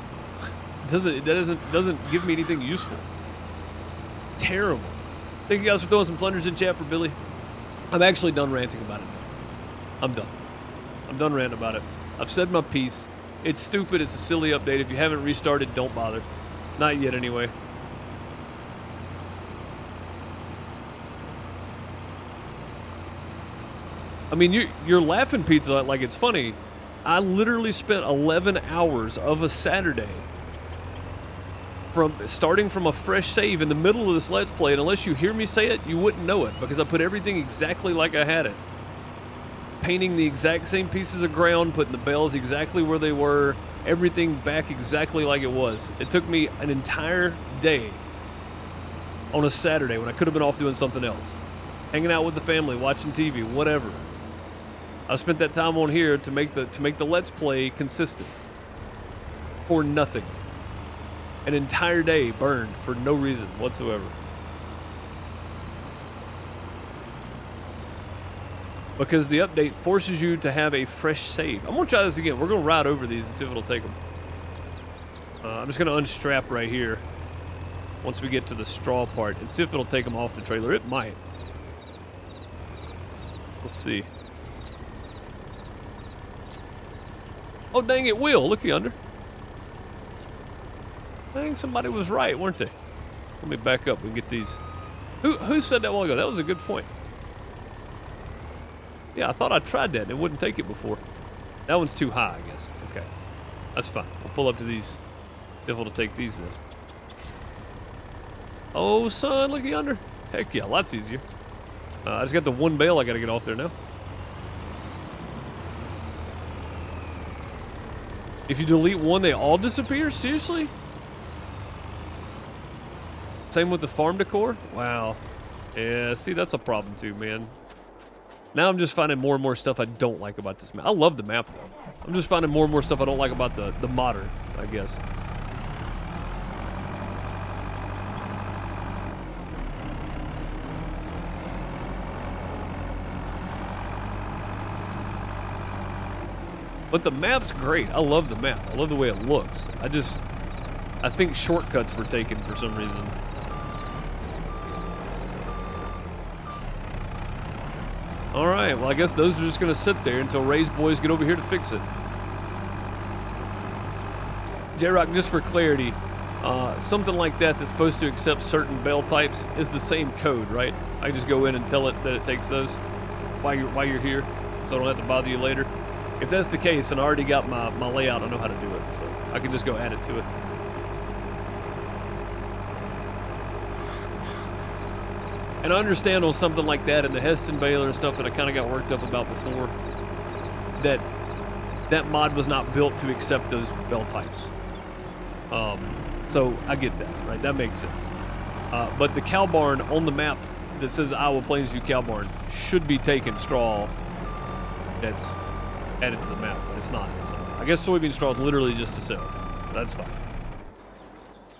It doesn't, it doesn't, doesn't give me anything useful. Terrible. Thank you guys for throwing some plungers in chat for Billy. I'm actually done ranting about it. I'm done. I'm done ranting about it. I've said my piece. It's stupid. It's a silly update. If you haven't restarted, don't bother. Not yet, anyway. I mean, you, you're laughing pizza like it's funny. I literally spent eleven hours of a Saturday from starting from a fresh save in the middle of this Let's Play, and unless you hear me say it, you wouldn't know it because I put everything exactly like I had it. Painting the exact same pieces of ground, putting the bales exactly where they were, everything back exactly like it was. It took me an entire day on a Saturday when I could have been off doing something else. Hanging out with the family, watching T V, whatever. I spent that time on here to make the, to make the Let's Play consistent. For nothing. An entire day burned for no reason whatsoever. Because the update forces you to have a fresh save. I'm gonna try this again. We're gonna ride over these and see if it'll take them. Uh, I'm just gonna unstrap right here once we get to the straw part and see if it'll take them off the trailer. It might. Let's see. Oh, dang, it will. Look yonder. Dang, somebody was right, weren't they? Let me back up and get these. Who, who said that while ago? That was a good point. Yeah, I thought I tried that and it wouldn't take it before. That one's too high, I guess. Okay. That's fine. We'll pull up to these. If it'll take these then. Oh, son, look yonder. Heck yeah, lots easier. Uh, I just got the one bale I got to get off there now. If you delete one, they all disappear? Seriously? Same with the farm decor? Wow. Yeah, see, that's a problem too, man. Now I'm just finding more and more stuff I don't like about this map. I love the map, though. I'm just finding more and more stuff I don't like about the, the modder, I guess. But the map's great. I love the map. I love the way it looks. I just... I think shortcuts were taken for some reason. All right, well, I guess those are just going to sit there until Ray's boys get over here to fix it. J-Rock, just for clarity, uh, something like that that's supposed to accept certain bale types is the same code, right? I just go in and tell it that it takes those while you're, while you're here, so I don't have to bother you later. If that's the case, and I already got my, my layout, I know how to do it, so I can just go add it to it. And I understand on something like that and the Heston baler and stuff that I kind of got worked up about before, that that mod was not built to accept those bell types. Um, so I get that, right? That makes sense. Uh, but the cow barn on the map that says Iowa Plains View cow barn should be taking straw that's added to the map, but it's not. So I guess soybean straw is literally just to sell. So that's fine.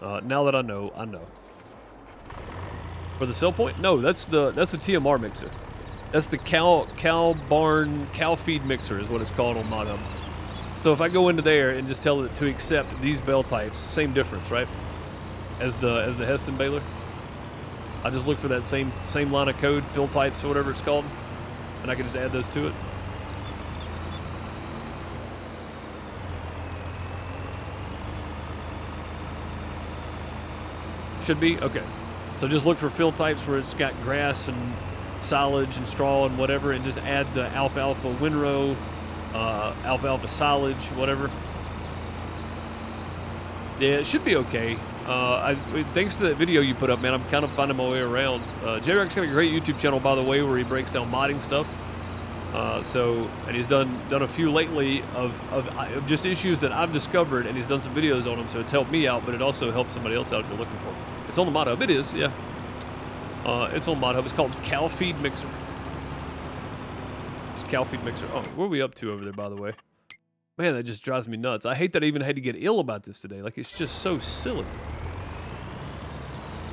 Uh, now that I know, I know. For the sell point? No, that's the that's the T M R mixer. That's the cow cow barn cow feed mixer is what it's called on Modem. So if I go into there and just tell it to accept these bale types, same difference, right? As the as the Heston baler. I just look for that same same line of code, fill types or whatever it's called, and I can just add those to it. Should be okay. So just look for fill types where it's got grass and silage and straw and whatever, and just add the alfalfa windrow, uh, alfalfa silage, whatever. Yeah, it should be okay. Uh, I, thanks to that video you put up, man, I'm kind of finding my way around. Uh, J-Rock's got a great YouTube channel, by the way, where he breaks down modding stuff. Uh, so, and he's done done a few lately of, of, of just issues that I've discovered, and he's done some videos on them, so it's helped me out, but it also helped somebody else out if they're looking for it. It's on the Mod Hub. It is, yeah. Uh, it's on Mod Hub. It's called Cow Feed Mixer. It's Cow Feed Mixer. Oh, where are we up to over there, by the way? Man, that just drives me nuts. I hate that I even had to get ill about this today. Like, it's just so silly.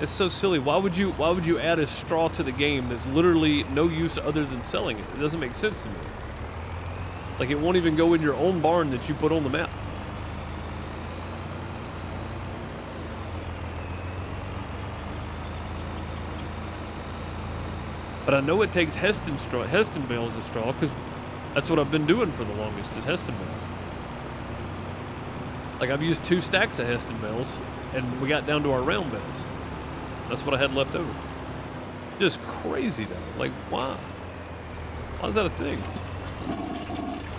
It's so silly. Why would you why would you add a straw to the game that's literally no use other than selling it? It doesn't make sense to me. Like, it won't even go in your own barn that you put on the map. But I know it takes Heston straw, Heston bales of straw, because that's what I've been doing for the longest, is Heston bales. Like, I've used two stacks of Heston bales, and we got down to our round bales. That's what I had left over. Just crazy, though. Like, why? Why is that a thing?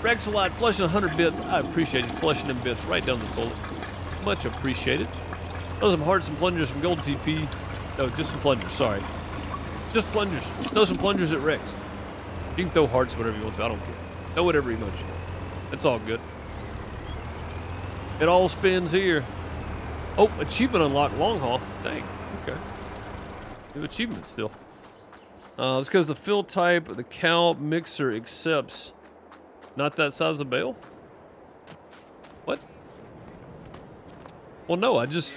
Rex-a-lot flushing one hundred bits. I appreciate you flushing them bits right down the toilet. Much appreciated. Throw some hearts and plungers from Gold T P. No, just some plungers, sorry. Just plungers. Throw some plungers at Rex. You can throw hearts whatever you want to. I don't care. Throw whatever emotion you want. It's all good. It all spins here. Oh, achievement unlocked long haul. Dang. Okay. New achievement still. Uh, it's because the fill type of the cow mixer accepts not that size of bale? What? Well, no, I just...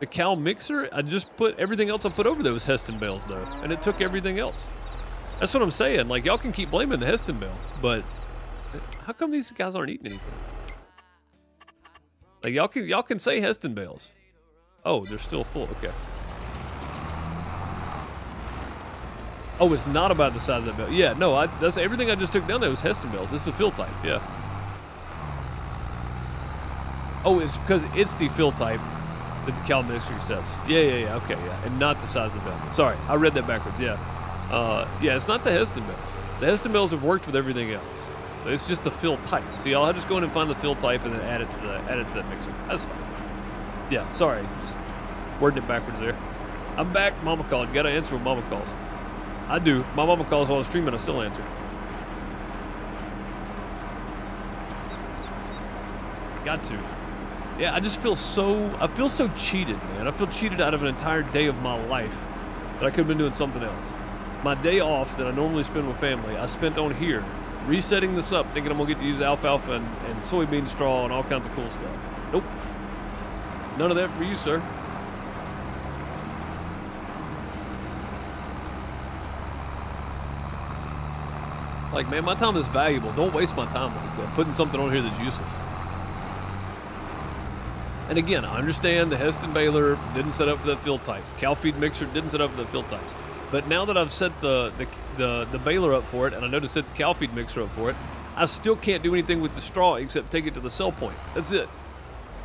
The cow mixer, I just put everything else I put over there was Heston bales, though. And it took everything else. That's what I'm saying. Like, y'all can keep blaming the Heston bale, but how come these guys aren't eating anything? Like, y'all can, y'all can say Heston bales. Oh, they're still full. Okay. Oh, it's not about the size of that bale. Yeah, no, I, that's everything I just took down there was Heston bales. It's the fill type, yeah. Oh, it's because it's the fill type that the cow mixer accepts. Yeah, yeah, yeah, okay, yeah. And not the size of the bale. Sorry, I read that backwards, yeah. Uh, yeah, it's not the Heston bales. The Heston bales have worked with everything else. It's just the fill type. So y'all just go in and find the fill type and then add it to the add it to that mixer. That's fine. Yeah, sorry, just wording it backwards there. I'm back, mama called. You gotta answer when mama calls. I do. My mama calls while I'm streaming, I still answer. Got to. Yeah, I just feel so, I feel so cheated, man. I feel cheated out of an entire day of my life that I could have been doing something else. My day off that I normally spend with family, I spent on here, resetting this up, thinking I'm gonna get to use alfalfa and, and soybean straw and all kinds of cool stuff. Nope. None of that for you, sir. Like, man, my time is valuable. Don't waste my time like that, putting something on here that's useless. And again, I understand the Heston baler didn't set up for the fill types. Cow feed mixer didn't set up for the fill types. But now that I've set the, the, the, the baler up for it, and I know to set the cow feed mixer up for it, I still can't do anything with the straw except take it to the sell point. That's it.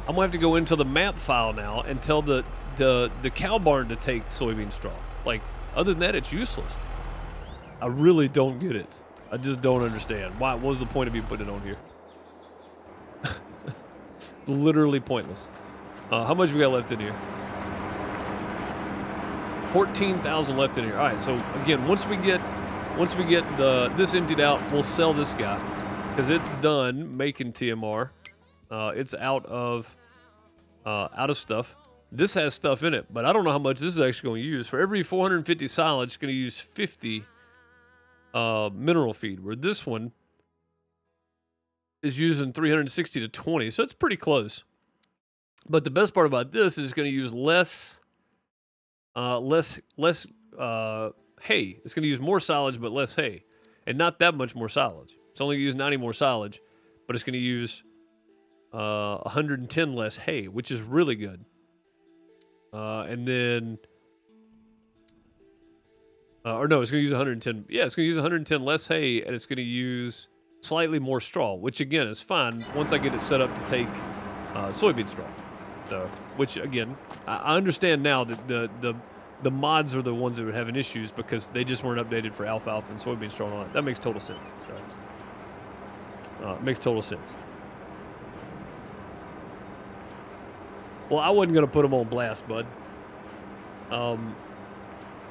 I'm gonna have to go into the map file now and tell the, the the cow barn to take soybean straw. Like, other than that, it's useless. I really don't get it. I just don't understand. Why? What was the point of you putting it on here? Literally pointless. Uh, how much we got left in here? fourteen thousand left in here. All right. So again, once we get once we get the this emptied out, we'll sell this guy because it's done making T M R. Uh, it's out of uh, out of stuff. This has stuff in it, but I don't know how much this is actually going to use. For every four hundred fifty silage, it's going to use fifty uh, mineral feed, where this one is using three hundred sixty to twenty, so it's pretty close. But the best part about this is it's going to use less uh, less less uh, hay. It's going to use more silage, but less hay, and not that much more silage. It's only going to use ninety more silage, but it's going to use Uh, one hundred ten less hay, which is really good. Uh, and then, uh, or no, it's going to use one hundred ten. Yeah, it's going to use one hundred ten less hay, and it's going to use slightly more straw, which again is fine once I get it set up to take uh, soybean straw. So, which again, I, I understand now that the the the mods are the ones that were having issues because they just weren't updated for alfalfa and soybean straw and all that. That makes total sense. So, uh, it makes total sense. Well, I wasn't going to put them on blast, bud. Um,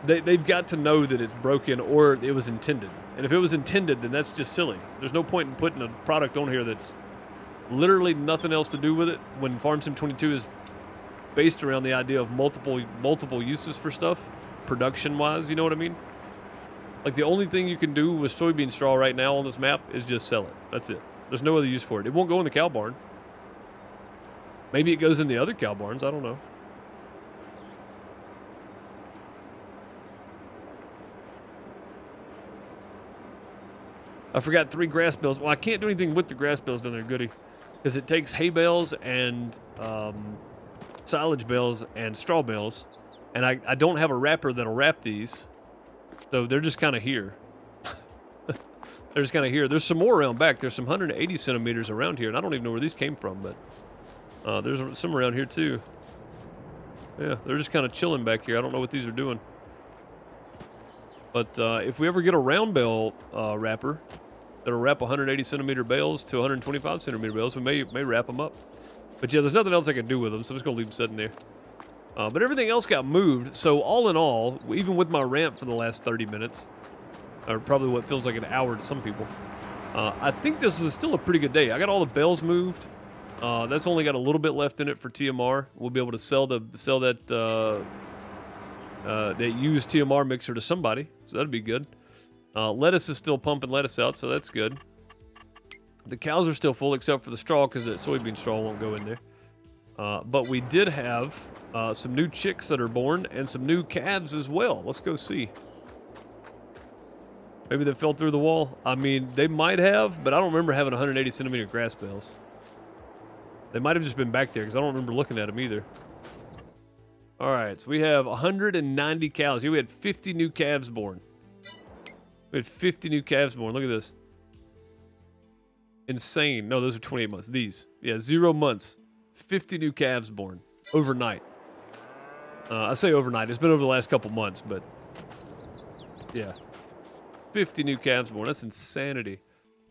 they, they've got to know that it's broken or it was intended. And if it was intended, then that's just silly. There's no point in putting a product on here that's literally nothing else to do with it when Farm Sim twenty-two is based around the idea of multiple multiple uses for stuff, production-wise, you know what I mean? Like, the only thing you can do with soybean straw right now on this map is just sell it. That's it. There's no other use for it. It won't go in the cow barn. Maybe it goes in the other cow barns. I don't know. I forgot three grass bales. Well, I can't do anything with the grass bales down there, goody, because it takes hay bales and um, silage bales and straw bales, and I, I don't have a wrapper that'll wrap these, so they're just kind of here. They're just kind of here. There's some more around back. There's some one hundred eighty centimeters around here, and I don't even know where these came from, but uh, there's some around here too. Yeah, they're just kind of chilling back here. I don't know what these are doing. But uh, if we ever get a round bale uh, wrapper that'll wrap one hundred eighty centimeter bales to one hundred twenty-five centimeter bales, we may may wrap them up. But yeah, there's nothing else I can do with them, so I'm just gonna leave them sitting there. Uh, but everything else got moved, so all in all, even with my rant for the last thirty minutes, or probably what feels like an hour to some people, uh, I think this is still a pretty good day. I got all the bales moved. Uh, that's only got a little bit left in it for T M R. We'll be able to sell the sell that. Uh, Uh, they use T M R mixer to somebody, so that'd be good. Uh, lettuce is still pumping lettuce out, so that's good. The cows are still full except for the straw, because that soybean straw won't go in there. Uh, but we did have uh, some new chicks that are born and some new calves as well. Let's go see. Maybe they fell through the wall. I mean, they might have, but I don't remember having one hundred eighty centimeter grass bales. They might have just been back there, because I don't remember looking at them either. All right, so we have one hundred ninety cows. Here we had fifty new calves born. We had fifty new calves born. Look at this. Insane. No, those are twenty-eight months. These. Yeah, zero months. fifty new calves born overnight. Uh, I say overnight. It's been over the last couple months, but yeah. fifty new calves born. That's insanity.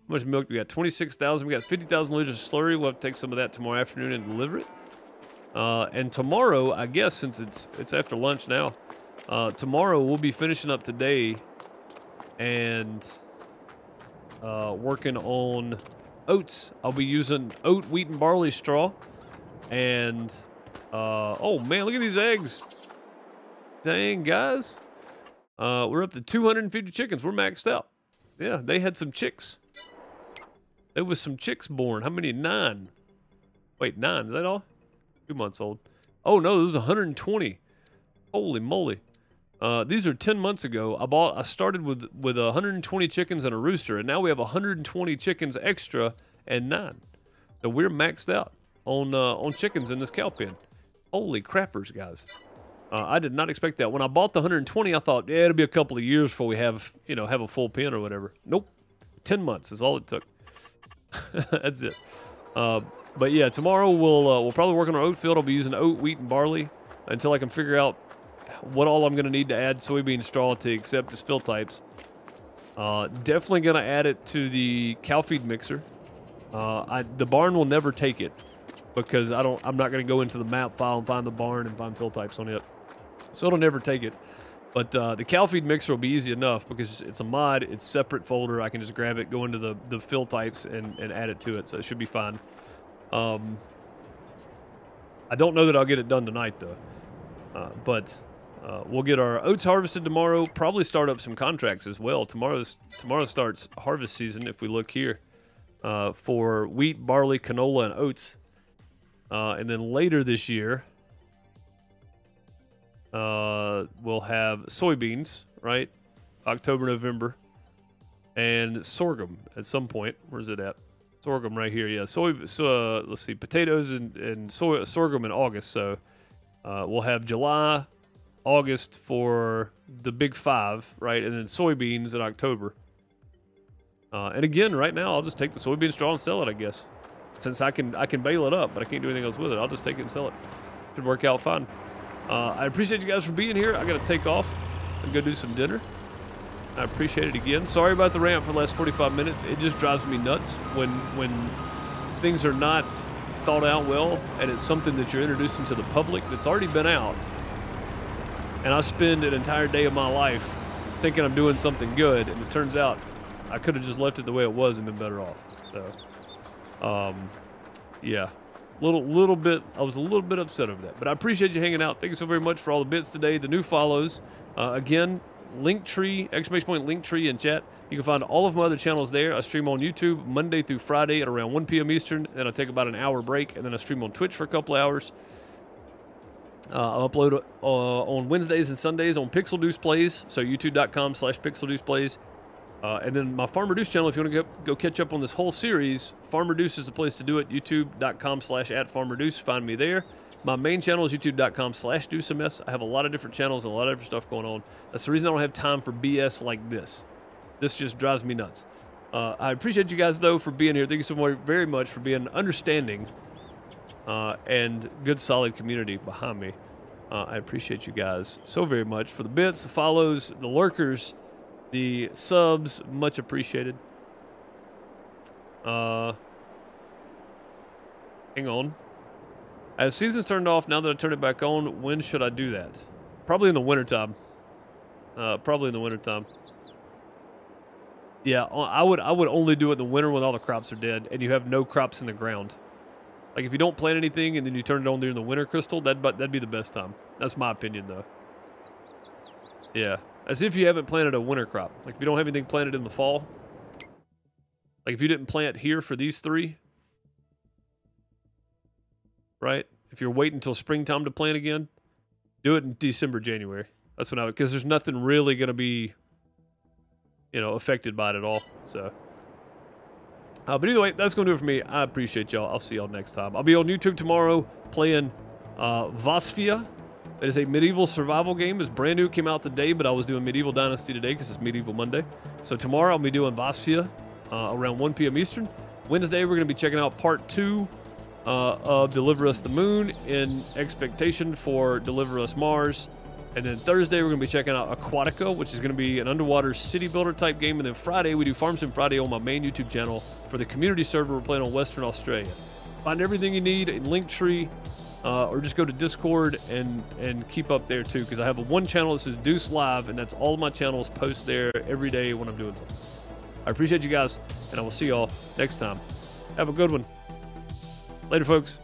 How much milk do we got? twenty-six thousand. We got fifty thousand liters of slurry. We'll have to take some of that tomorrow afternoon and deliver it. Uh, and tomorrow, I guess, since it's it's after lunch now, uh, tomorrow we'll be finishing up today and uh, working on oats. I'll be using oat, wheat, and barley straw. And, uh, oh man, look at these eggs. Dang, guys. Uh, we're up to two hundred fifty chickens. We're maxed out. Yeah, they had some chicks. There was some chicks born. How many? Nine. Wait, nine. Is that all? Two months old. Oh no, this is one hundred twenty. Holy moly. Uh, these are ten months ago. I bought. I started with with one hundred twenty chickens and a rooster, and now we have one hundred twenty chickens extra and nine. So we're maxed out on uh, on chickens in this cow pen. Holy crappers, guys! Uh, I did not expect that. When I bought the one hundred twenty, I thought, yeah, it'll be a couple of years before we have you know have a full pen or whatever. Nope, ten months is all it took. That's it. Uh, But yeah, tomorrow we'll uh, we'll probably work on our oat field. I'll be using oat, wheat, and barley until I can figure out what all I'm going to need to add soybean straw to accept as fill types. Uh, definitely going to add it to the cow feed mixer. Uh, I, the barn will never take it because I don't. I'm not going to go into the map file and find the barn and find fill types on it, so it'll never take it. But uh, the cow feed mixer will be easy enough because it's a mod. It's a separate folder. I can just grab it, go into the the fill types, and and add it to it. So it should be fine. Um, I don't know that I'll get it done tonight, though. Uh, but uh, we'll get our oats harvested tomorrow. Probably start up some contracts as well. Tomorrow's tomorrow starts harvest season, if we look here, uh, for wheat, barley, canola, and oats. Uh, and then later this year, uh, we'll have soybeans, right? October, November. And sorghum at some point. Where's it at? Sorghum right here, yeah. Soy, so, uh, let's see, potatoes and, and soy, sorghum in August. So uh, we'll have July, August for the big five, right? And then soybeans in October. Uh, and again, right now, I'll just take the soybean straw and sell it, I guess. Since I can I can bale it up, but I can't do anything else with it. I'll just take it and sell it. Should work out fine. Uh, I appreciate you guys for being here. I got to take off and go do some dinner. I appreciate it again. Sorry about the rant for the last forty-five minutes. It just drives me nuts when when things are not thought out well, and it's something that you're introducing to the public that's already been out. And I spend an entire day of my life thinking I'm doing something good, and it turns out I could have just left it the way it was and been better off. So, um, yeah, little little bit. I was a little bit upset over that, but I appreciate you hanging out. Thank you so very much for all the bits today. The new follows uh, again. Linktree, exclamation point Linktree in chat. You can find all of my other channels there. I stream on YouTube Monday through Friday at around one P M Eastern. Then I take about an hour break, and then I stream on Twitch for a couple hours. Uh, I upload uh, on Wednesdays and Sundays on Pixel Deuce Plays, so youtube.com slash Pixel Deuce Plays. Uh, and then my Farmer Deuce channel, if you want to go, go catch up on this whole series, Farmer Deuce is the place to do it, youtube.com slash at Farmer Deuce. Find me there. My main channel is youtube.com slash DeuceMS. I have a lot of different channels and a lot of different stuff going on. That's the reason I don't have time for B S like this. This just drives me nuts. Uh, I appreciate you guys, though, for being here. Thank you so very much for being understanding uh, and good, solid community behind me. Uh, I appreciate you guys so very much for the bits, the follows, the lurkers, the subs, much appreciated. Uh, hang on. As season's turned off, now that I turn it back on, when should I do that? Probably in the wintertime. Uh, probably in the wintertime. Yeah, I would I would only do it in the winter when all the crops are dead and you have no crops in the ground. Like, if you don't plant anything and then you turn it on during the winter, Crystal, that'd, that'd be the best time. That's my opinion, though. Yeah. As if you haven't planted a winter crop. Like, if you don't have anything planted in the fall. Like, if you didn't plant here for these three... right? If you're waiting until springtime to plant again, do it in December, January. That's when I would, because there's nothing really going to be, you know, affected by it at all. So, uh, but either way, that's going to do it for me. I appreciate y'all. I'll see y'all next time. I'll be on YouTube tomorrow playing uh, Vasfia. It is a medieval survival game. It's brand new. It came out today, but I was doing Medieval Dynasty today because it's Medieval Monday. So tomorrow I'll be doing Vasfia uh, around one P M Eastern. Wednesday we're going to be checking out part two. Uh, of Deliver Us the Moon in expectation for Deliver Us Mars. And then Thursday, we're going to be checking out Aquatica, which is going to be an underwater city builder type game. And then Friday, we do Farm Sim Friday on my main YouTube channel for the community server we're playing on Western Australia. Find everything you need in Linktree uh, or just go to Discord and, and keep up there too, because I have a one channel that says Deuce Live, and that's all of my channels post there every day when I'm doing something. I appreciate you guys, and I will see y'all next time. Have a good one. Later, folks.